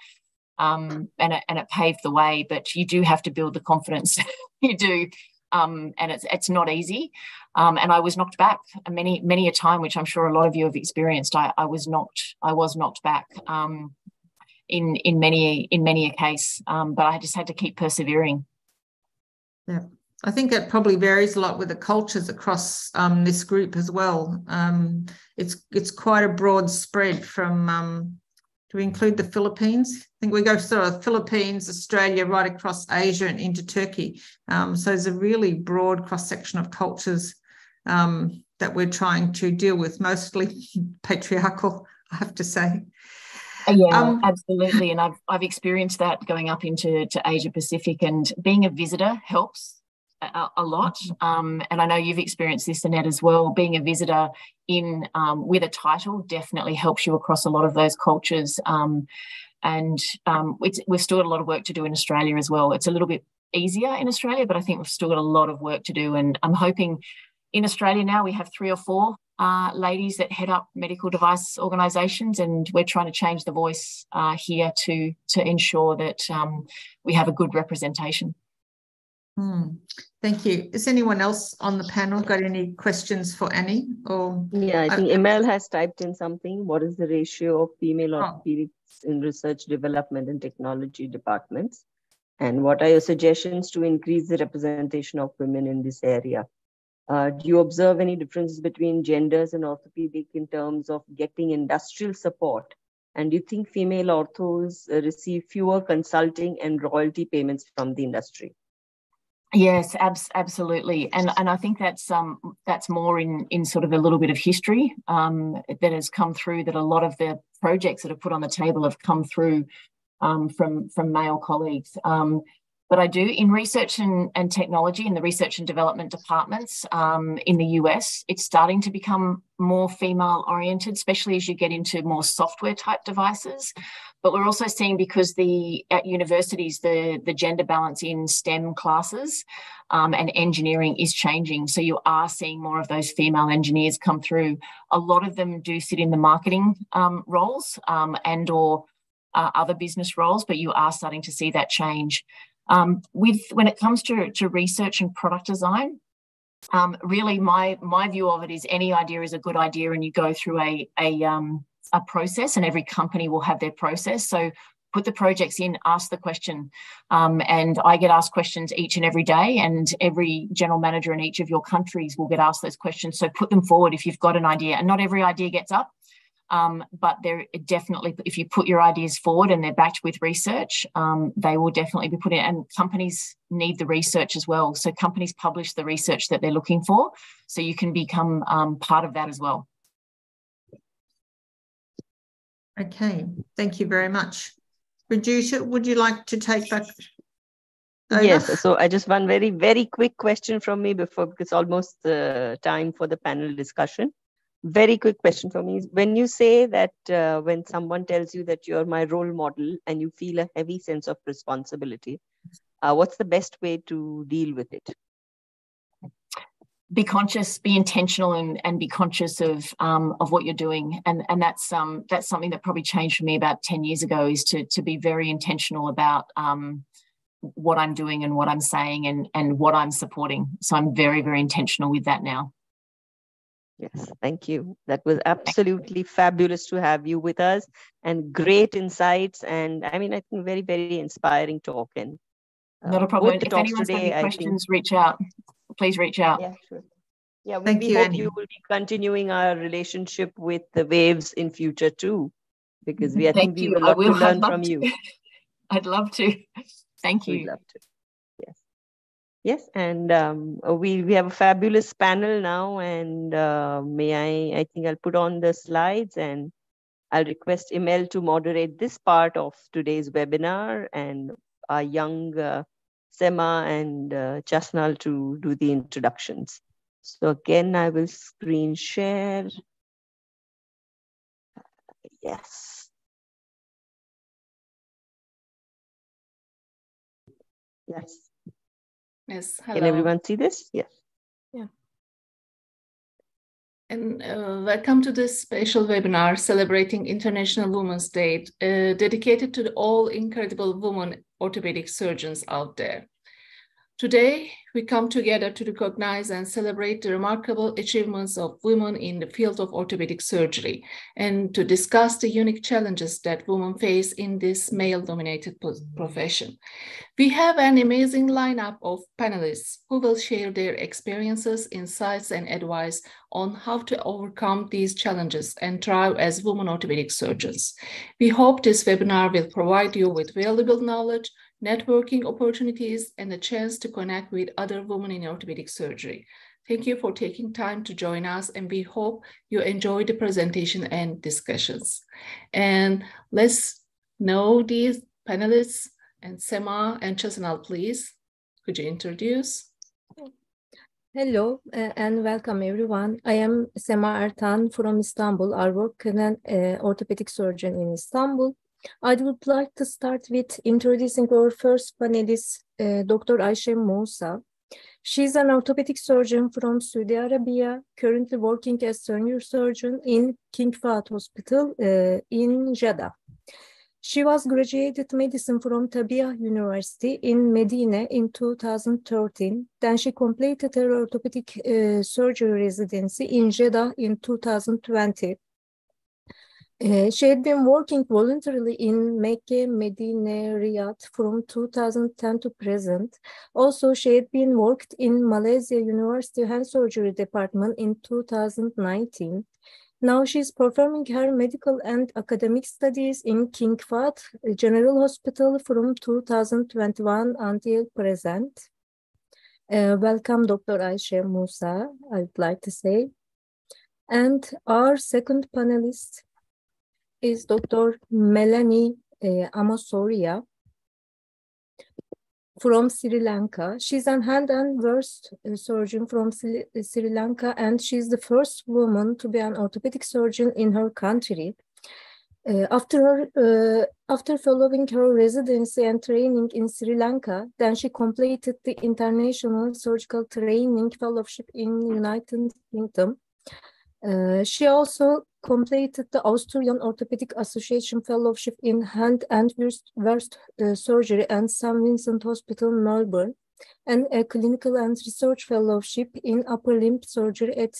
And it paved the way, but you do have to build the confidence. You do, and it's not easy. And I was knocked back many a time, which I'm sure a lot of you have experienced. I was knocked back in many a case, but I just had to keep persevering. Yeah, I think that probably varies a lot with the cultures across this group as well. It's quite a broad spread from. Do we include the Philippines? I think we go sort of Philippines, Australia, right across Asia and into Turkey. So there's a really broad cross-section of cultures that we're trying to deal with, mostly patriarchal, I have to say. Yeah, absolutely. And I've experienced that going up into Asia Pacific, and being a visitor helps a lot. And I know you've experienced this, Annette, as well. Being a visitor in with a title definitely helps you across a lot of those cultures. We've still got a lot of work to do in Australia as well. It's a little bit easier in Australia, but I think we've still got a lot of work to do. And I'm hoping in Australia now we have 3 or 4 ladies that head up medical device organisations, and we're trying to change the voice here to ensure that we have a good representation. Thank you. Is anyone else on the panel got any questions for Annie? Or yeah, I think Emel has typed in something. What is the ratio of female orthopedics in research, development, and technology departments? And what are your suggestions to increase the representation of women in this area? Do you observe any differences between genders in orthopedic in terms of getting industrial support? And do you think female orthos receive fewer consulting and royalty payments from the industry? Yes, absolutely, and I think that's more in sort of a little bit of history that has come through. That a lot of the projects that are put on the table have come through from male colleagues. But I do in research and technology in the research and development departments in the US, it's starting to become more female oriented, especially as you get into more software type devices. But we're also seeing, because at universities, the gender balance in STEM classes and engineering is changing. So you are seeing more of those female engineers come through. A lot of them do sit in the marketing roles and or other business roles, but you are starting to see that change. When it comes to research and product design, really my view of it is any idea is a good idea, and you go through a process, and every company will have their process. So put the projects in, ask the question. And I get asked questions each and every day, and every general manager in each of your countries will get asked those questions. So put them forward if you've got an idea, and not every idea gets up. But they're definitely, if you put your ideas forward and they're backed with research, they will definitely be put in. And companies need the research as well. So companies publish the research that they're looking for. So you can become part of that as well. Okay, thank you very much. Rujuta, would you like to take that? Yes, so I just one very quick question from me before, because it's almost the time for the panel discussion. Very quick question from me is, when you say that when someone tells you that you're my role model and you feel a heavy sense of responsibility, what's the best way to deal with it? Be conscious, be intentional, and be conscious of what you're doing, and that's something that probably changed for me about 10 years ago, is to be very intentional about what I'm doing and what I'm saying and what I'm supporting. So I'm very intentional with that now. Yes, thank you. That was absolutely fabulous to have you with us, and great insights, and I mean, I think very inspiring talk. And not a problem. If anyone's got any questions, reach out. Please reach out. Yeah, sure. Yeah, we hope you will be continuing our relationship with the Waves in future too, because we, I think we will learn from you. I'd love to. Thank you. We'd love to. Yes. Yes, and we have a fabulous panel now, and may I think I'll put on the slides, and I'll request Emel to moderate this part of today's webinar, and our young Sema and Chasanal to do the introductions. So again, I will screen share. Yes. Yes. Yes. Hello. Can everyone see this? Yes. Yeah. And welcome to this special webinar celebrating International Women's Day, dedicated to all incredible women orthopedic surgeons out there. Today, we come together to recognize and celebrate the remarkable achievements of women in the field of orthopedic surgery, and to discuss the unique challenges that women face in this male-dominated profession. We have an amazing lineup of panelists who will share their experiences, insights, and advice on how to overcome these challenges and thrive as women orthopedic surgeons. We hope this webinar will provide you with valuable knowledge, networking opportunities, and a chance to connect with other women in orthopedic surgery. Thank you for taking time to join us, and we hope you enjoy the presentation and discussions. And let's know these panelists, and Sema and Chasanal, please. Could you introduce? Hello and welcome everyone. I am Sema Ertan from Istanbul. I work as an orthopedic surgeon in Istanbul. I would like to start with introducing our first panelist, Dr. Aisha Musa. She's an orthopedic surgeon from Saudi Arabia, currently working as senior surgeon in King Fahd Hospital in Jeddah. She was graduated medicine from Tabia University in Medina in 2013. Then she completed her orthopedic surgery residency in Jeddah in 2020. She had been working voluntarily in Mecca, Medina, Riyadh from 2010 to present. Also, she had been worked in Malaysia University Hand Surgery Department in 2019. Now she's performing her medical and academic studies in King Fahd General Hospital from 2021 until present. Welcome, Dr. Aisha Musa, I would like to say. And our second panelist is Dr. Melanie Amalsury from Sri Lanka. She's a hand and wrist surgeon from Sri Lanka, and she's the first woman to be an orthopedic surgeon in her country. After following her residency and training in Sri Lanka, then she completed the International Surgical Training Fellowship in United Kingdom. She also completed the Australian Orthopedic Association Fellowship in Hand and Wrist Surgery and St. Vincent Hospital, Melbourne, and a Clinical and Research Fellowship in Upper Limb Surgery at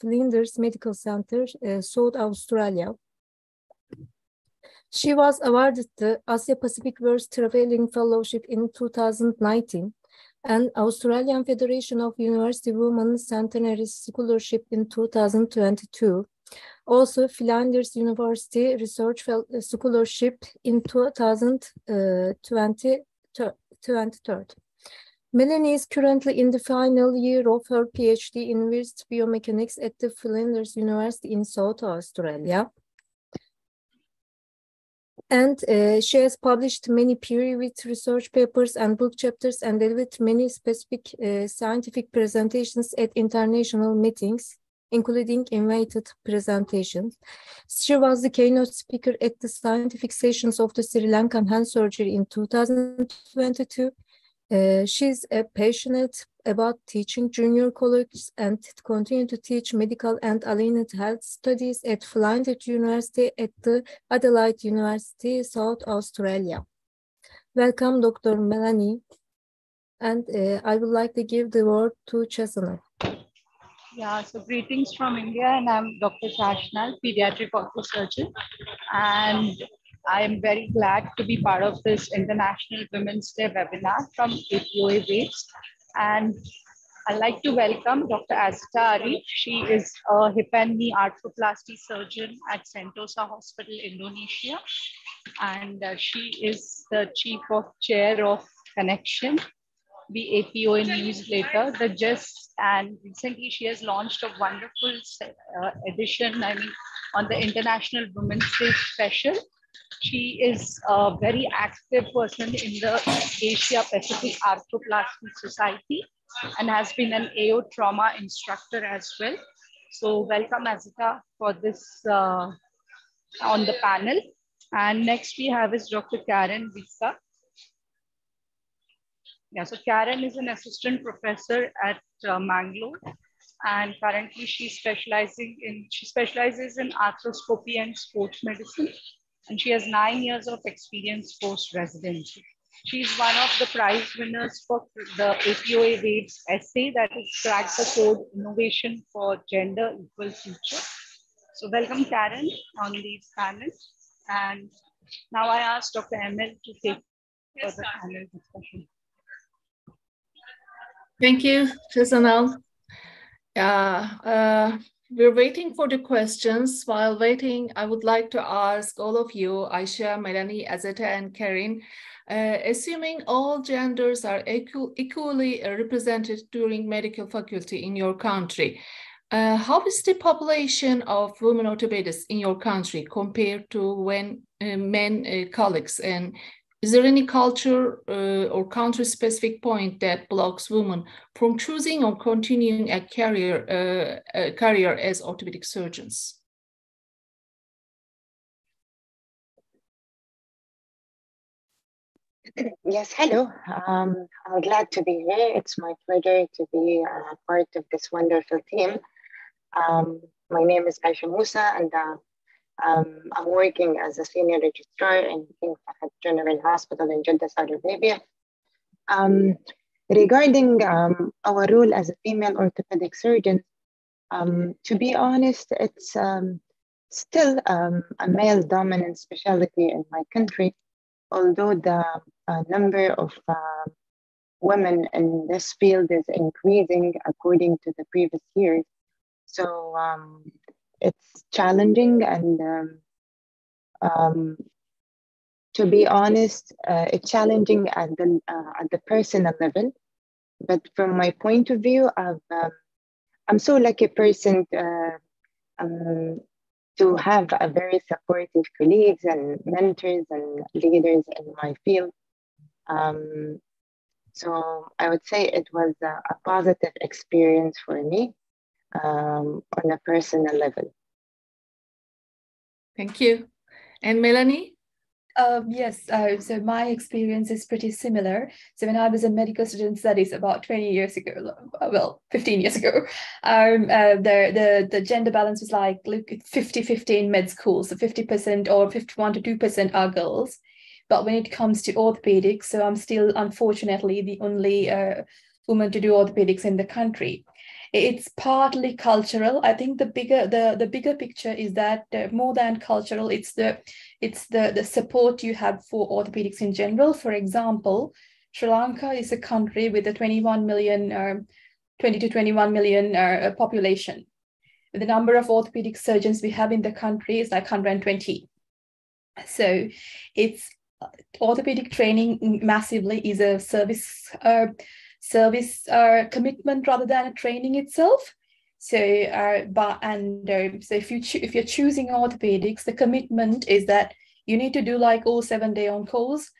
Flinders Medical Center, South Australia. She was awarded the Asia Pacific Wrist Traveling Fellowship in 2019. And Australian Federation of University Women Centenary Scholarship in 2022. also Flinders University Research Scholarship in 2023. Melanie is currently in the final year of her PhD in Advanced Biomechanics at the Flinders University in South Australia. And she has published many peer-reviewed research papers and book chapters and delivered many specific scientific presentations at international meetings, including invited presentations. She was the keynote speaker at the scientific sessions of the Sri Lankan hand surgery in 2022. She's passionate about teaching junior colleagues and continue to teach medical and allied health studies at Flinders University at the Adelaide University, South Australia. Welcome, Dr. Melanie. And I would like to give the word to Chasanal. Yeah, so greetings from India, and I'm Dr. Chasanal, pediatric orthosurgeon. And I'm very glad to be part of this International Women's Day webinar from APOA Waves. And I'd like to welcome Dr. Azeta Arif. She is a hip and knee arthroplasty surgeon at Sentosa Hospital, Indonesia. And she is the chief of chair of Connection, the APOA newsletter, the GIST. And recently she has launched a wonderful edition, on the International Women's Day special. She is a very active person in the Asia Pacific Arthroplasty Society and has been an AO trauma instructor as well. So welcome, Azeta, for this on the panel. And next we have is Dr. Karen D'Sa. Yeah, so Karen is an assistant professor at Mangalore, and currently she specializes in arthroscopy and sports medicine. And she has 9 years of experience post-residency. She's one of the prize winners for the APOA Waves essay that is Crack the Code: Innovation for Gender Equal Future. So welcome, Karen, on these panels. And now I ask Dr. Emel to take the panel discussion. Thank you, Chasanal. We're waiting for the questions. While waiting, I would like to ask all of you, Aisha, Melanie, Azeta, and Karen, assuming all genders are equally represented during medical faculty in your country, how is the population of women orthopedists in your country compared to when men colleagues? And is there any culture or country-specific point that blocks women from choosing or continuing a career as orthopedic surgeons? Yes, hello. I'm glad to be here. It's my pleasure to be a part of this wonderful team. My name is Aisha Musa, and I'm working as a senior registrar in King Fahd General Hospital in Jeddah, Saudi Arabia. Regarding our role as a female orthopedic surgeon, to be honest, it's still a male-dominant specialty in my country, although the number of women in this field is increasing according to the previous years. So, it's challenging, and to be honest, it's challenging at the personal level. But from my point of view, I'm so lucky person to have a very supportive colleagues and mentors and leaders in my field. So I would say it was a positive experience for me. On a personal level. Thank you. And Melanie? Yes, so my experience is pretty similar. So when I was in medical student studies about 20 years ago, well, 15 years ago, the gender balance was like, look, 50-50 in med school. So 50% or 51% to 2% are girls. But when it comes to orthopedics, so I'm still, unfortunately, the only woman to do orthopedics in the country. It's partly cultural. I think the bigger picture is that more than cultural, it's the support you have for orthopedics in general. For example, Sri Lanka is a country with a 21 million, 20 to 21 million population. the number of orthopedic surgeons we have in the country is like 120. So it's orthopedic training massively is a service commitment rather than a training itself. So, so if you're choosing orthopedics, the commitment is that you need to do like all 7-day on calls.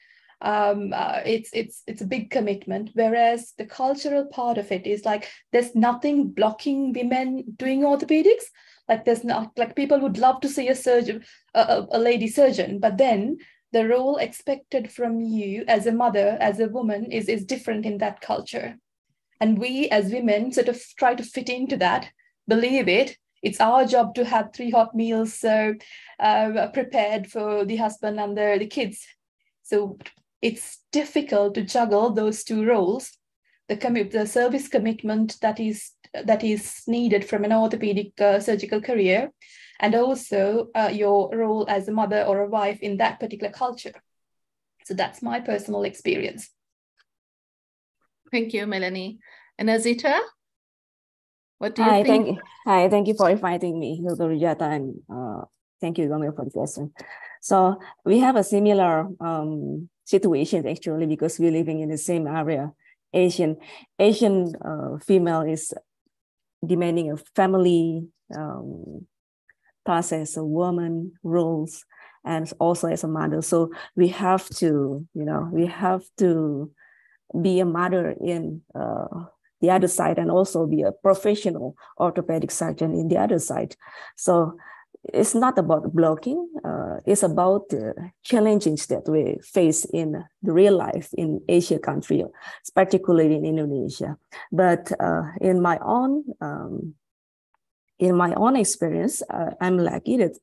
It's a big commitment, whereas the cultural part of it is like there's nothing blocking women doing orthopedics. Like there's not, like people would love to see a surgeon, a lady surgeon, but then the role expected from you as a mother, as a woman, is different in that culture. And we as women sort of try to fit into that, believe it. It's our job to have 3 hot meals prepared for the husband and the kids. So it's difficult to juggle those 2 roles, the service commitment that is needed from an orthopedic surgical career, and also your role as a mother or a wife in that particular culture. So that's my personal experience. Thank you, Melanie. And Azeta, what do you think? Thank you for inviting me, Dr. Rujuta, and thank you, Gomil, for the question. So we have a similar situation actually, because we're living in the same area. Asian female is demanding a family task as a woman roles, and also as a mother. So we have to, be a mother in the other side, and also be a professional orthopedic surgeon in the other side. So it's not about blocking, it's about the challenges that we face in the real life in Asia country, particularly in Indonesia. But in my own experience, I'm lucky that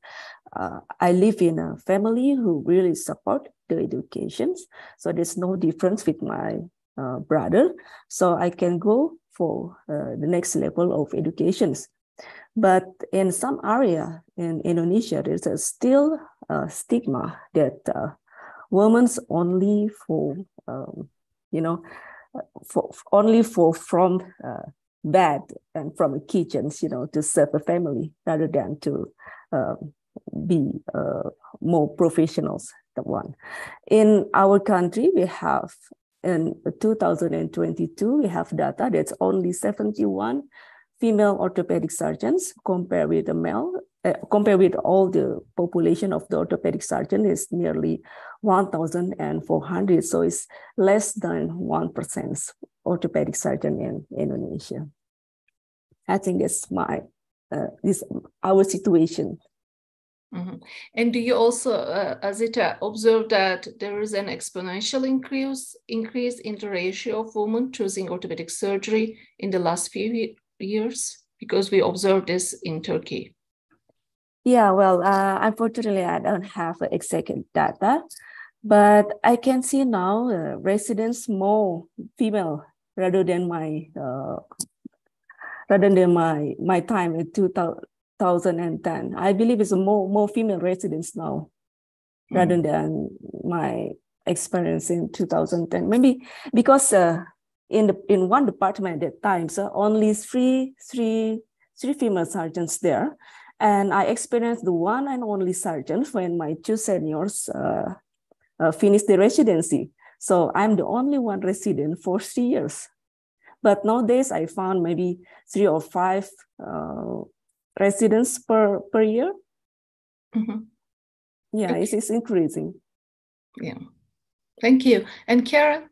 I live in a family who really support the educations. So there's no difference with my brother. So I can go for the next level of educations. But in some area in Indonesia, there's still a stigma that women's only for, from bed and from kitchens, to serve a family rather than to be more professionals. The one in our country, we have in 2022, we have data that's only 71. Female orthopedic surgeons compared with the male, compared with all the population of the orthopedic surgeon is nearly 1,400. So it's less than 1% orthopedic surgeon in Indonesia. I think that's our situation. Mm-hmm. And do you also, Azeta, observe that there is an exponential increase in the ratio of women choosing orthopedic surgery in the last few years, because we observe this in Turkey? Yeah, well, unfortunately, I don't have exact data, but I can see now residents more female rather than my time in 2010. I believe it's more female residents now, mm-hmm. rather than my experience in 2010. Maybe because in one department at that time, so only three female surgeons there, and I experienced the one and only surgeon when my 2 seniors finished the residency. So I'm the only one resident for 3 years. But nowadays I found maybe 3 or 5 residents per year. Mm-hmm. Yeah, okay. It's increasing. Yeah, thank you. And Karen,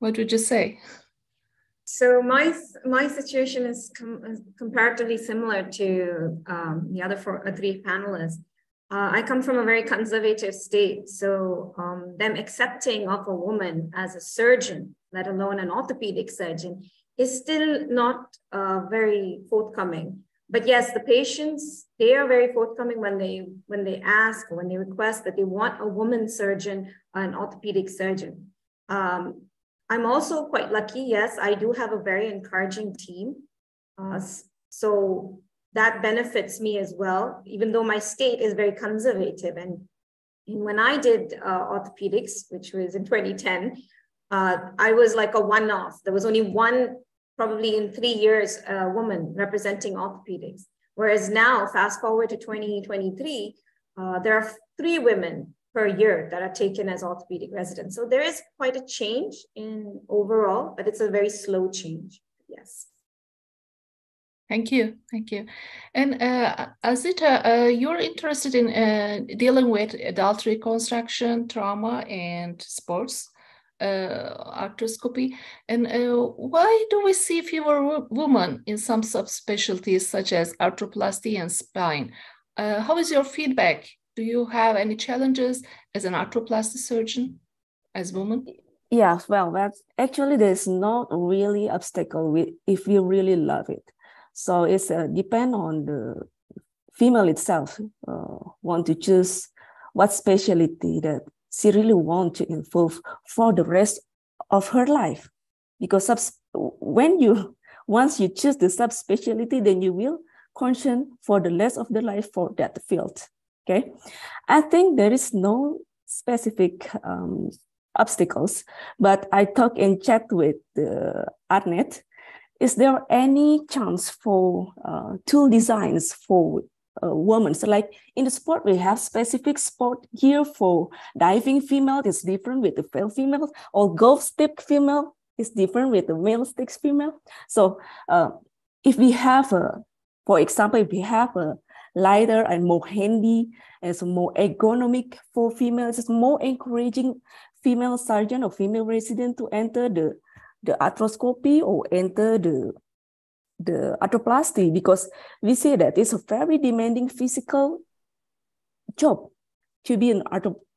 what would you say? So my situation is comparatively similar to the other 3 panelists. I come from a very conservative state, so them accepting of a woman as a surgeon, let alone an orthopedic surgeon, is still not very forthcoming. But yes, the patients, they are very forthcoming when they ask, or when they request that they want a woman surgeon, an orthopedic surgeon. I'm also quite lucky. Yes, I do have a very encouraging team. So that benefits me as well, even though my state is very conservative. And when I did orthopedics, which was in 2010, I was like a one-off. There was only one, probably in 3 years, woman representing orthopedics. Whereas now, fast forward to 2023, there are 3 women per year that are taken as orthopedic residents. So there is quite a change in overall, but it's a very slow change, yes. Thank you, thank you. And Azeta, you're interested in dealing with adult reconstruction, trauma, and sports arthroscopy. And why do we see fewer women in some subspecialties such as arthroplasty and spine? How is your feedback? Do you have any challenges as an arthroplasty surgeon, as women? Yes, well, that's, actually there's not really obstacle with, if you really love it. So it's depend on the female itself, want to choose what specialty that she really want to involve for the rest of her life. Because once you choose the subspecialty, then you will function for the rest of the life for that field. Okay, I think there is no specific obstacles, but I talk and chat with Arnett. Is there any chance for tool designs for women? So like in the sport, we have specific sport here for diving female is different with the female, or golf stick female is different with the male sticks female. So if we have a, for example, if we have a lighter and more handy, as more ergonomic for females, it's more encouraging female surgeon or female resident to enter the arthroscopy or enter the arthroplasty, because we see that it's a very demanding physical job to be an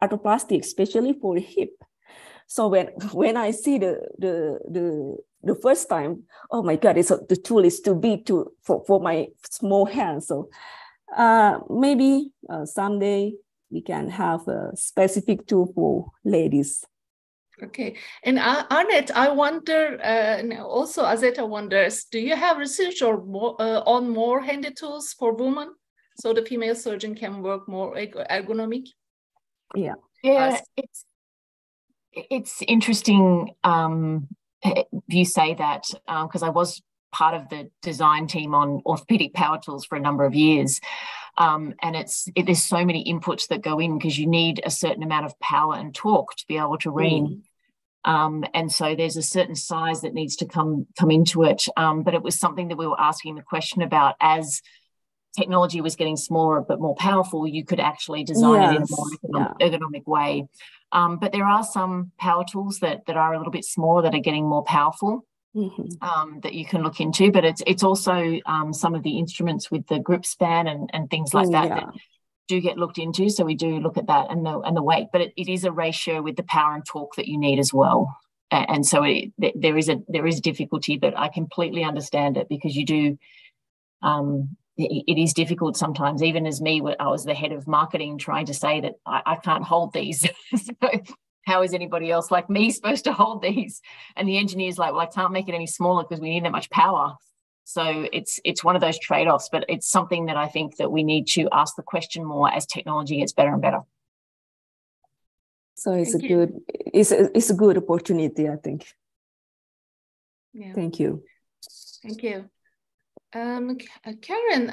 arthroplasty, especially for hip. So when I see the first time, oh my God, it's the tool is too big for my small hand. So maybe someday we can have a specific tool for ladies. Okay, and Arnett, I wonder, also Azeta wonders, do you have research or more, on more handy tools for women so the female surgeon can work more ergonomic? Yeah, it's interesting you say that, because I was part of the design team on orthopedic power tools for a number of years. And there's so many inputs that go in because you need a certain amount of power and torque to be able to ream. And so there's a certain size that needs to come into it. But it was something that we were asking the question about as technology was getting smaller but more powerful, you could actually design it in a more ergonomic way. But there are some power tools that are a little bit smaller that are getting more powerful. Mm-hmm. That you can look into, but it's also some of the instruments with the grip span and things like that do get looked into. So we do look at that and the weight, but it is a ratio with the power and torque that you need as well. And so there is difficulty, but I completely understand it because you do. It is difficult sometimes, even as me, I was the head of marketing trying to say that I can't hold these. So, how is anybody else like me supposed to hold these? And the engineer's like, well, I can't make it any smaller because we need that much power. So it's one of those trade-offs, but it's something that I think that we need to ask the question more as technology gets better and better. So it's a good opportunity, I think. Yeah. Thank you. Thank you. Karen,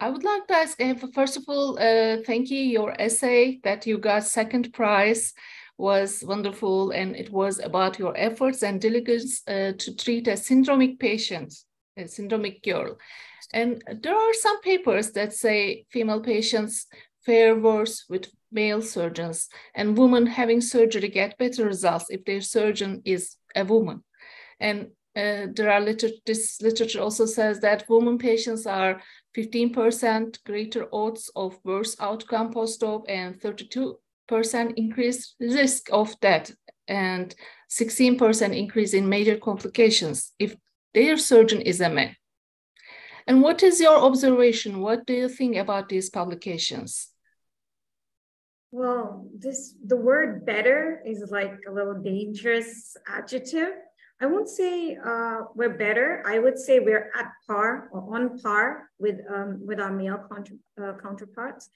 I would like to ask, first of all, thank you. Your essay that you got second prize was wonderful, and it was about your efforts and diligence to treat a syndromic patient, a syndromic girl. And there are some papers that say female patients fare worse with male surgeons, and women having surgery get better results if their surgeon is a woman. And this literature also says that women patients are 15% greater odds of worse outcome post-op and 32% increased risk of death and 16% increase in major complications if their surgeon is a man. And what is your observation? What do you think about these publications? Well, the word better is like a little dangerous adjective. I won't say we're better. I would say we're at par or on par with our male counterparts.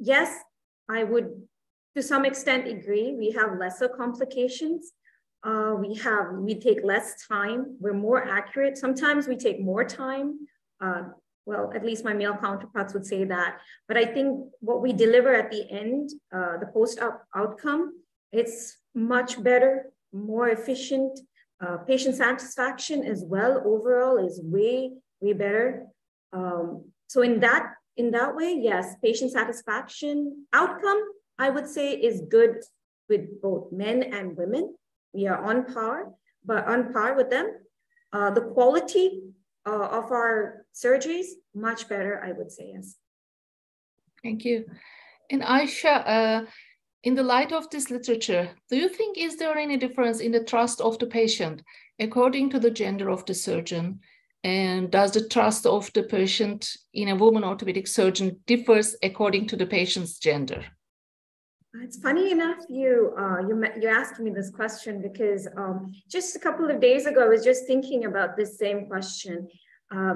Yes, I would to some extent agree. We have lesser complications. We take less time. We're more accurate. Sometimes we take more time well, at least my male counterparts would say that. But I think what we deliver at the end, the post-op outcome, it's much better, more efficient. Patient satisfaction as well overall is way, way better. So in that way, yes, patient satisfaction outcome, I would say, is good with both men and women. We are on par, but on par with them. The quality of our surgeries, much better, I would say, yes. Thank you. And Aisha, in the light of this literature, do you think is there any difference in the trust of the patient according to the gender of the surgeon? And does the trust of the patient in a woman orthopedic surgeon differs according to the patient's gender? It's funny enough you asked me this question because just a couple of days ago I was just thinking about this same question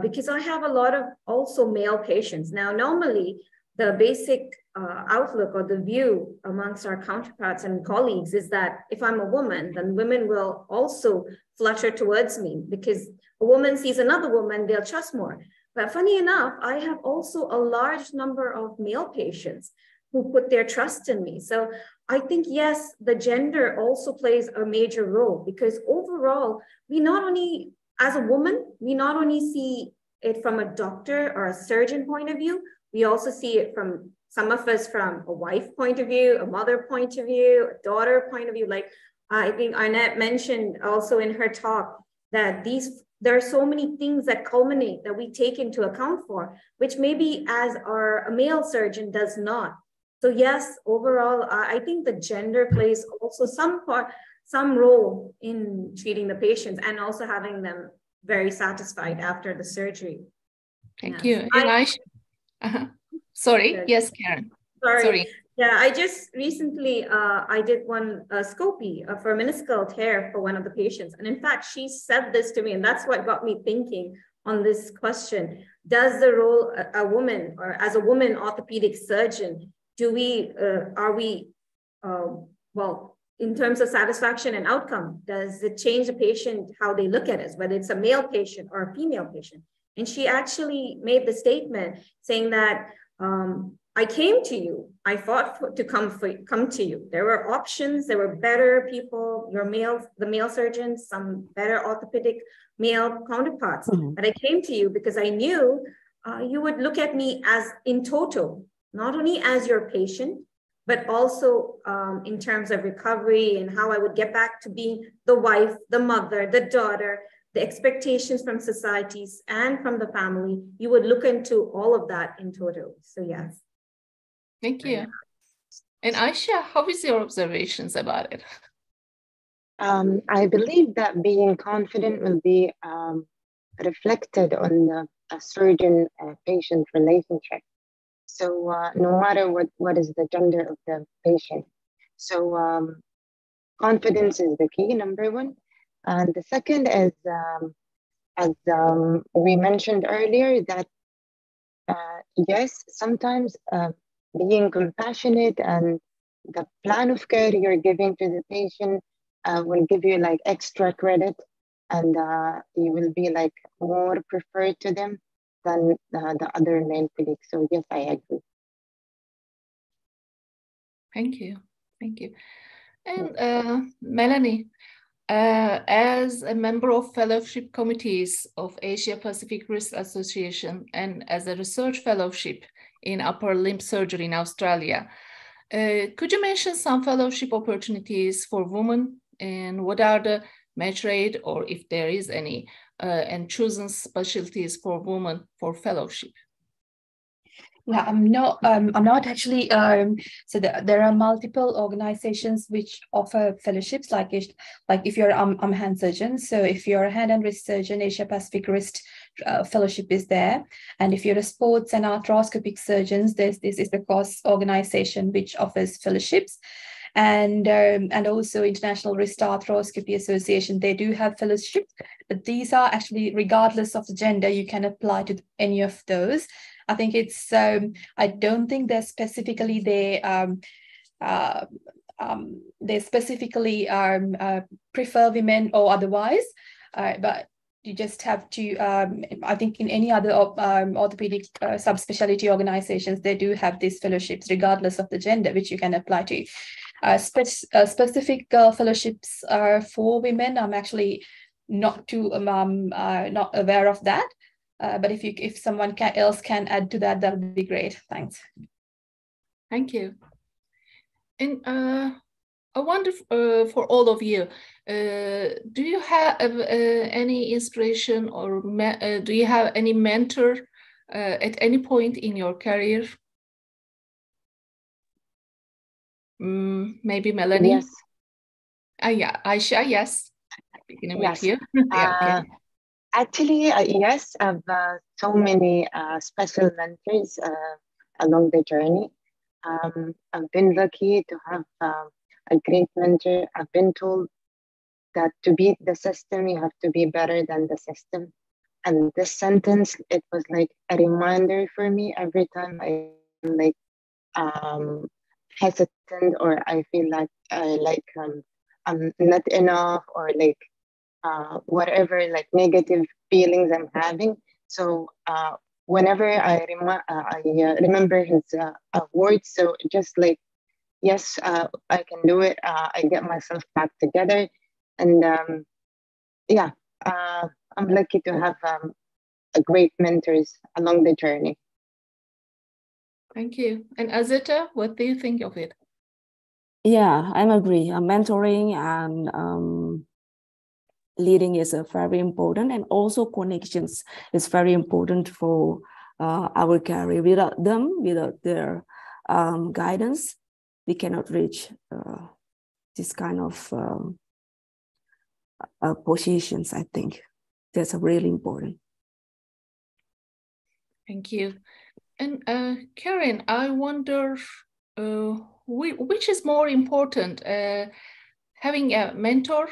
because I have a lot of also male patients. Now, normally the basic outlook or the view amongst our counterparts and colleagues is that if I'm a woman, then women will also flutter towards me because a woman sees another woman, they'll trust more. But funny enough, I have also a large number of male patients who put their trust in me. So I think, yes, the gender also plays a major role because overall, we not only, as a woman, we not only see it from a doctor or a surgeon point of view, we also see it from some of us from a wife point of view, a mother point of view, a daughter point of view. Like I think Arnett mentioned also in her talk that there are so many things that culminate that we take into account for, which maybe as our male surgeon does not. So yes, overall, I think the gender plays also some role in treating the patients and also having them very satisfied after the surgery. Thank you. And I sorry. Yes, Karen. Sorry. Yeah, I just recently, I did one scopy for meniscal tear for one of the patients. And in fact, she said this to me, and that's what got me thinking on this question. Does the role a woman or as a woman orthopedic surgeon, well, in terms of satisfaction and outcome, does it change the patient, how they look at us, whether it's a male patient or a female patient? And she actually made the statement saying that, I came to you, I fought to come to you. There were options, there were better people, the male surgeons, some better orthopedic male counterparts. Mm-hmm. But I came to you because I knew you would look at me as in total, not only as your patient, but also in terms of recovery and how I would get back to being the wife, the mother, the daughter, the expectations from societies and from the family. You would look into all of that in total. So yes. Thank you. And Aisha, how is your observations about it? I believe that being confident will be reflected on the surgeon-patient relationship. So no matter what is the gender of the patient. So confidence is the key, number one. And the second is, as we mentioned earlier, that yes, sometimes being compassionate and the plan of care you're giving to the patient will give you like extra credit, and you will be like more preferred to them than the other male colleagues. So yes, I agree. Thank you. Thank you. And Melanie, as a member of fellowship committees of Asia Pacific Wrist Association and as a research fellowship in upper limb surgery in Australia, could you mention some fellowship opportunities for women and what are the match rate, or if there is any, and chosen specialties for women for fellowship? Well, I'm not actually, so there are multiple organizations which offer fellowships, like if you're a hand surgeon, so if you're a hand and wrist surgeon, Asia Pacific Wrist Fellowship is there. And if you're a sports and arthroscopic surgeons, this is the COS organization which offers fellowships. And also International Wrist Arthroscopy Association, they do have fellowship, but these are actually, regardless of the gender, you can apply to any of those. I think it's, I don't think they're specifically, they specifically prefer women or otherwise, but you just have to, I think in any other orthopedic subspecialty organizations, they do have these fellowships regardless of the gender, which you can apply to. Specific fellowships are for women. I'm actually not too not aware of that, but if someone else can add to that, that would be great. Thanks. Thank you. And I wonder for all of you, do you have any inspiration or do you have any mentor at any point in your career? Maybe Melanie? Yes. Yeah, Aisha, yes. Beginning yes. With you. Yeah, okay. Actually, yes, I have so many special mentors along the journey. I've been lucky to have a great mentor. I've been told that to beat the system, you have to be better than the system. And this sentence, it was like a reminder for me every time I like hesitant or I feel like I'm not enough or like whatever like negative feelings I'm having. So whenever I remember his words, so just like, yes, I can do it. I get myself back together. And yeah, I'm lucky to have a great mentors along the journey. Thank you. And Azeta, what do you think of it? Yeah, I agree. Mentoring and leading is very important, and also connections is very important for our career. Without them, without their guidance, we cannot reach this kind of positions, I think. That's really important. Thank you. And Karen, I wonder which is more important, having a mentor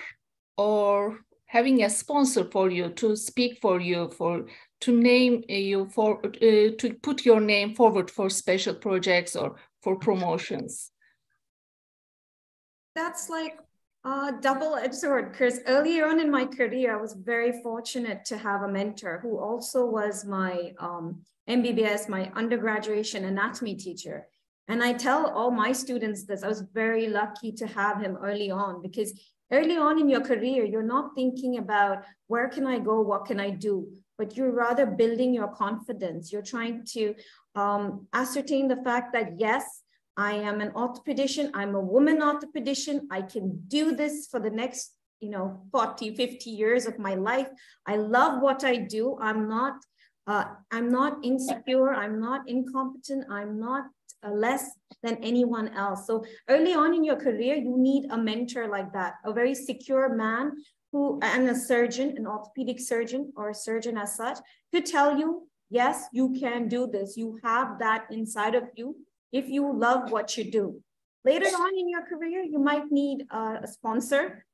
or having a sponsor for you to speak for you, for to name you for to put your name forward for special projects or for promotions? That's like a double-edged sword, because earlier on in my career, I was very fortunate to have a mentor who also was my MBBS, my undergraduate anatomy teacher. And I tell all my students this, I was very lucky to have him early on, because early on in your career, you're not thinking about where can I go, what can I do, but you're rather building your confidence. You're trying to ascertain the fact that, yes, I am an orthopedician, I'm a woman orthopedician, I can do this for the next, 40, 50 years of my life. I love what I do. I'm not insecure, I'm not incompetent, I'm not less than anyone else. So early on in your career, you need a mentor like that, a very secure man who, and a surgeon, an orthopedic surgeon or a surgeon as such, to tell you, yes, you can do this. You have that inside of you if you love what you do. Later on in your career, you might need a sponsor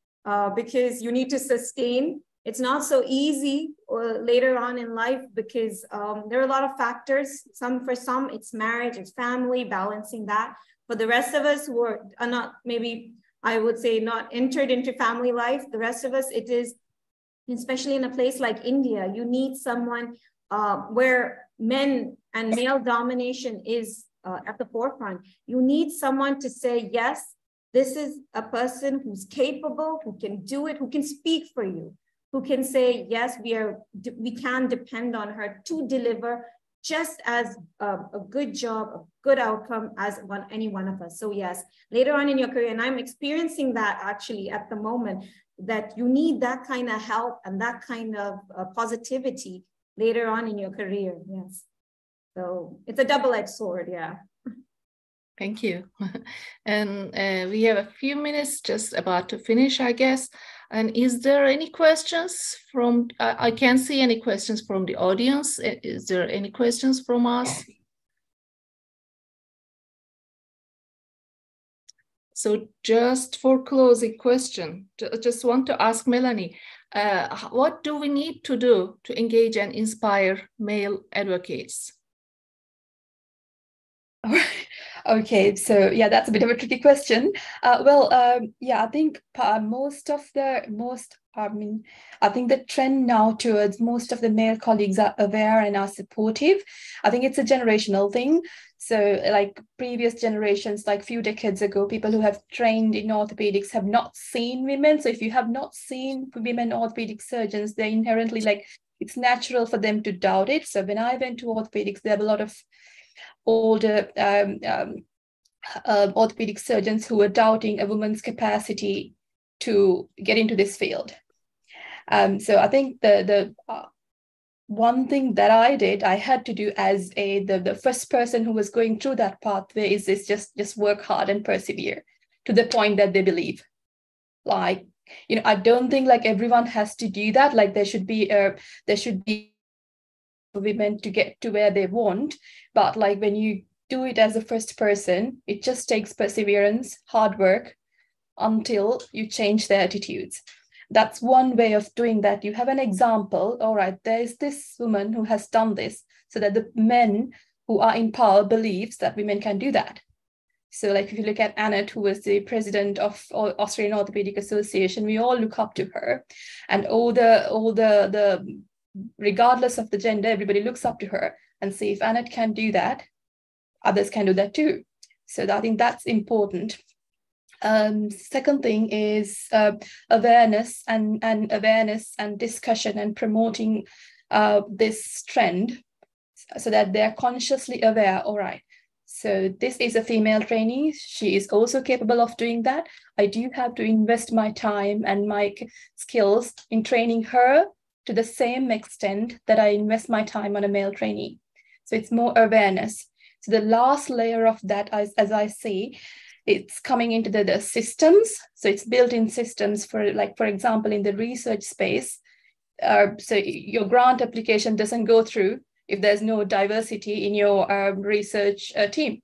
because you need to sustain. It's not so easy later on in life because there are a lot of factors. For some, it's marriage, it's family, balancing that. For the rest of us who are not, maybe I would say not entered into family life, the rest of us, it is, especially in a place like India, you need someone where men and male domination is at the forefront. You need someone to say, yes, this is a person who's capable, who can do it, who can speak for you, who can say, yes, we can depend on her to deliver just as a good job, a good outcome as any one of us. So yes, later on in your career, and I'm experiencing that actually at the moment, that you need that kind of help and that kind of positivity later on in your career, yes. So it's a double-edged sword, yeah. Thank you. And we have a few minutes just about to finish, I guess. And is there any questions from, I can't see any questions from the audience. Is there any questions from us? So just for closing question, just want to ask Melanie, what do we need to do to engage and inspire male advocates? Okay, so yeah, that's a bit of a tricky question. Well, yeah, I think most I mean, I think the trend now towards most of the male colleagues are aware and are supportive. I think it's a generational thing. So like previous generations, like few decades ago, people who have trained in orthopedics have not seen women. So if you have not seen women orthopedic surgeons, they're inherently like, it's natural for them to doubt it. So when I went to orthopedics, there were a lot of older orthopedic surgeons who were doubting a woman's capacity to get into this field. So I think the one thing that I did, I had to do as the first person who was going through that pathway is just work hard and persevere to the point that they believe. Like, you know, I don't think like everyone has to do that. Like there should be women to get to where they want, but like when you do it as a first person, it just takes perseverance, hard work, until you change their attitudes. That's one way of doing that. You have an example. All right, there is this woman who has done this, so that the men who are in power believes that women can do that. So like if you look at Annette, who was the president of Australian Orthopaedic Association, we all look up to her, and all the regardless of the gender, everybody looks up to her and see if Annette can do that, others can do that too. So I think that's important. Second thing is awareness and awareness and discussion and promoting this trend so that they're consciously aware. All right, so this is a female trainee. She is also capable of doing that. I do have to invest my time and my skills in training her to the same extent that I invest my time on a male trainee. So it's more awareness. So the last layer of that, as I see, it's coming into the systems. So it's built-in systems for, like, for example, in the research space. So your grant application doesn't go through if there's no diversity in your research team.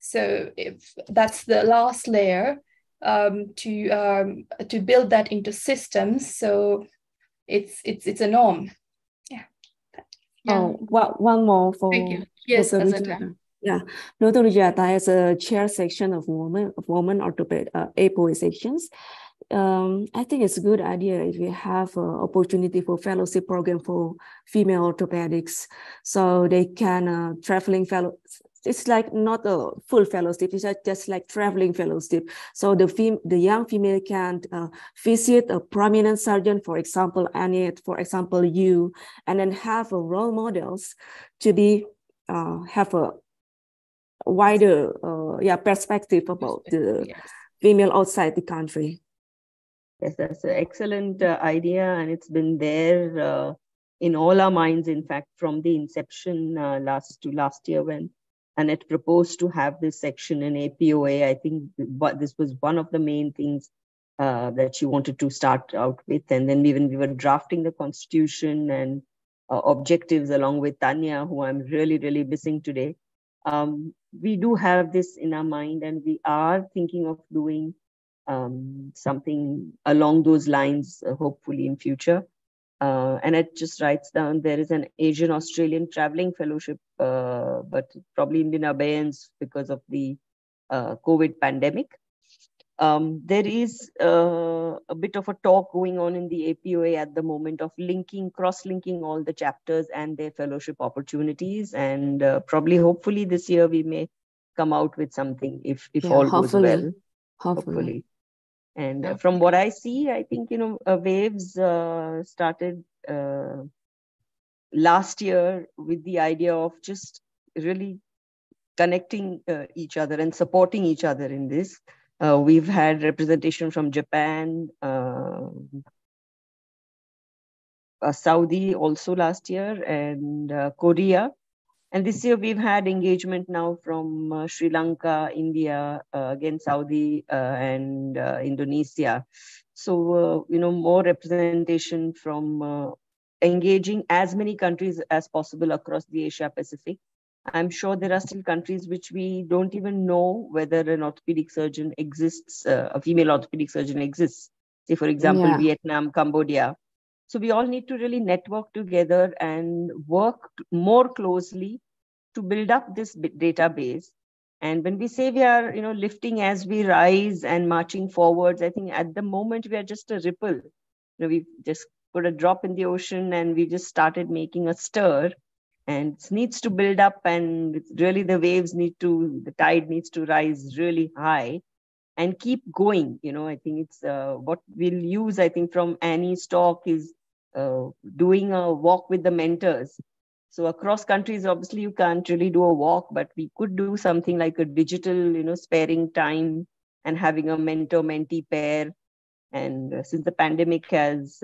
So if that's the last layer to build that into systems. So it's a norm. Yeah. Yeah. Oh, well, one more for. Thank you. Yes, Azeta. Yeah, Rujuta has a chair section of women orthopedic APOA sections. I think it's a good idea if we have an opportunity for fellowship program for female orthopedics, so they can traveling fellow. It's like not a full fellowship. It's just like traveling fellowship. So the young female can visit a prominent surgeon, for example, Annette, for example, you, and then have a role models to be have a wider perspective about the female outside the country. Yes, that's an excellent idea, and it's been there in all our minds, in fact, from the inception last year when Annette proposed to have this section in APOA. I think this was one of the main things that she wanted to start out with. And then even we were drafting the constitution and objectives along with Tanya, who I'm really, really missing today. We do have this in our mind, and we are thinking of doing something along those lines, hopefully in future. And it just writes down, there is an Asian Australian traveling fellowship, but probably in abeyance because of the COVID pandemic. There is a bit of a talk going on in the APOA at the moment of cross-linking all the chapters and their fellowship opportunities. And probably, hopefully this year, we may come out with something if all goes well. Hopefully. And from what I see, I think, you know, Waves started last year with the idea of just really connecting each other and supporting each other in this. We've had representation from Japan, Saudi also last year, and Korea. And this year we've had engagement now from Sri Lanka, India, again Saudi, and Indonesia. So, you know, more representation from engaging as many countries as possible across the Asia Pacific. I'm sure there are still countries which we don't even know whether an orthopedic surgeon exists, a female orthopedic surgeon exists. Say, for example, Vietnam, Cambodia. So we all need to really network together and work more closely to build up this database. And when we say we are, you know, lifting as we rise and marching forwards, I think at the moment we are just a ripple you know, we just put a drop in the ocean and we just started making a stir, and it needs to build up, and really the waves need to, the tide needs to rise really high and keep going. You know, I think it's what we'll use, I think, from Annie's talk is doing a walk with the mentors. So across countries, obviously you can't really do a walk, but we could do something like a digital, you know, sparing time and having a mentor-mentee pair. And since the pandemic has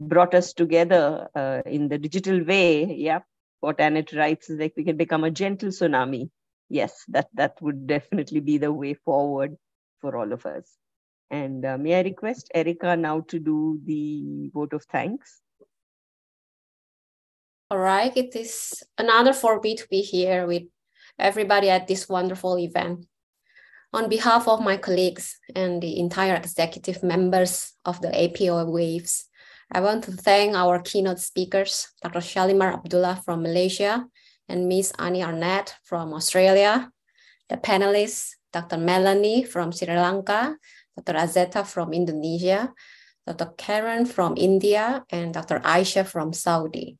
brought us together in the digital way, yeah, what Annette writes is like we can become a gentle tsunami. Yes, that would definitely be the way forward for all of us. And may I request Erica now to do the vote of thanks? All right, it is an honor for me to be here with everybody at this wonderful event. On behalf of my colleagues and the entire executive members of the APOA Waves, I want to thank our keynote speakers, Dr. Shalimar Abdullah from Malaysia and Ms. Annie Arnett from Australia, the panelists, Dr. Melanie from Sri Lanka, Dr. Azeta from Indonesia, Dr. Karen from India, and Dr. Aisha from Saudi,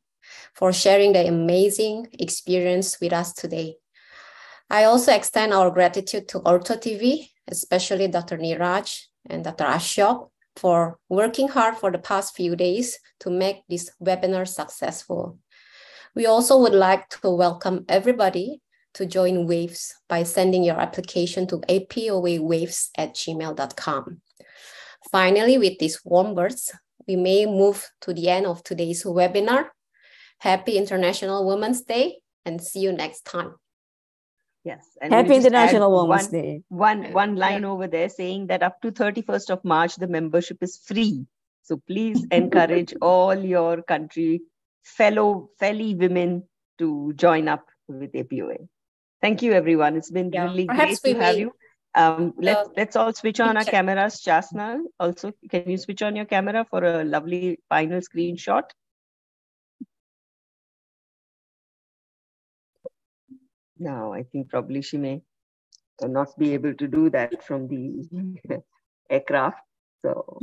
for sharing their amazing experience with us today. I also extend our gratitude to OrthoTV, especially Dr. Niraj and Dr. Ashok, for working hard for the past few days to make this webinar successful. We also would like to welcome everybody to join Waves by sending your application to apoawaves@gmail.com. Finally, with these warm words, we may move to the end of today's webinar. Happy International Women's Day, and see you next time. Yes. And happy International Women's Day. One line over there saying that up to 31st of March, the membership is free. So please encourage all your country fellow women to join up with APOA. Thank you, everyone. It's been really great to have you. Let's all switch on our cameras. Chasanal, also, can you switch on your camera for a lovely final screenshot? Now, I think probably she may not be able to do that from the aircraft. So,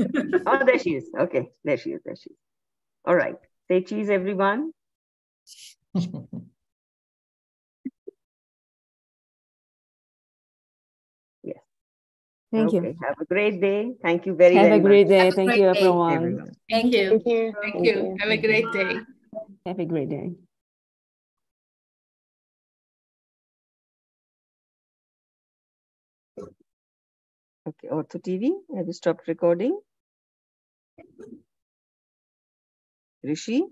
oh, there she is. Okay, there she is. All right, say cheese, everyone. Yes. Thank you. Have a great day. Thank you very much. Have a great day. Thank you, everyone. Thank you. Have a great day. Have a great day. Okay, OrthoTV, have you stopped recording? Rishi?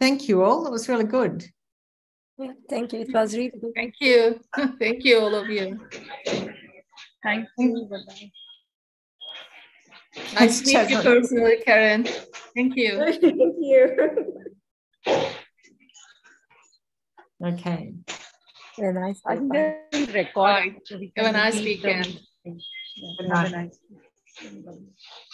Thank you all. That was really good. Thank you. It was really good. Thank you. Thank you, all of you. Thank you. Nice to meet you personally, Karen. Thank you. Thank you. Okay. Have a nice weekend. Have a nice weekend. Good night.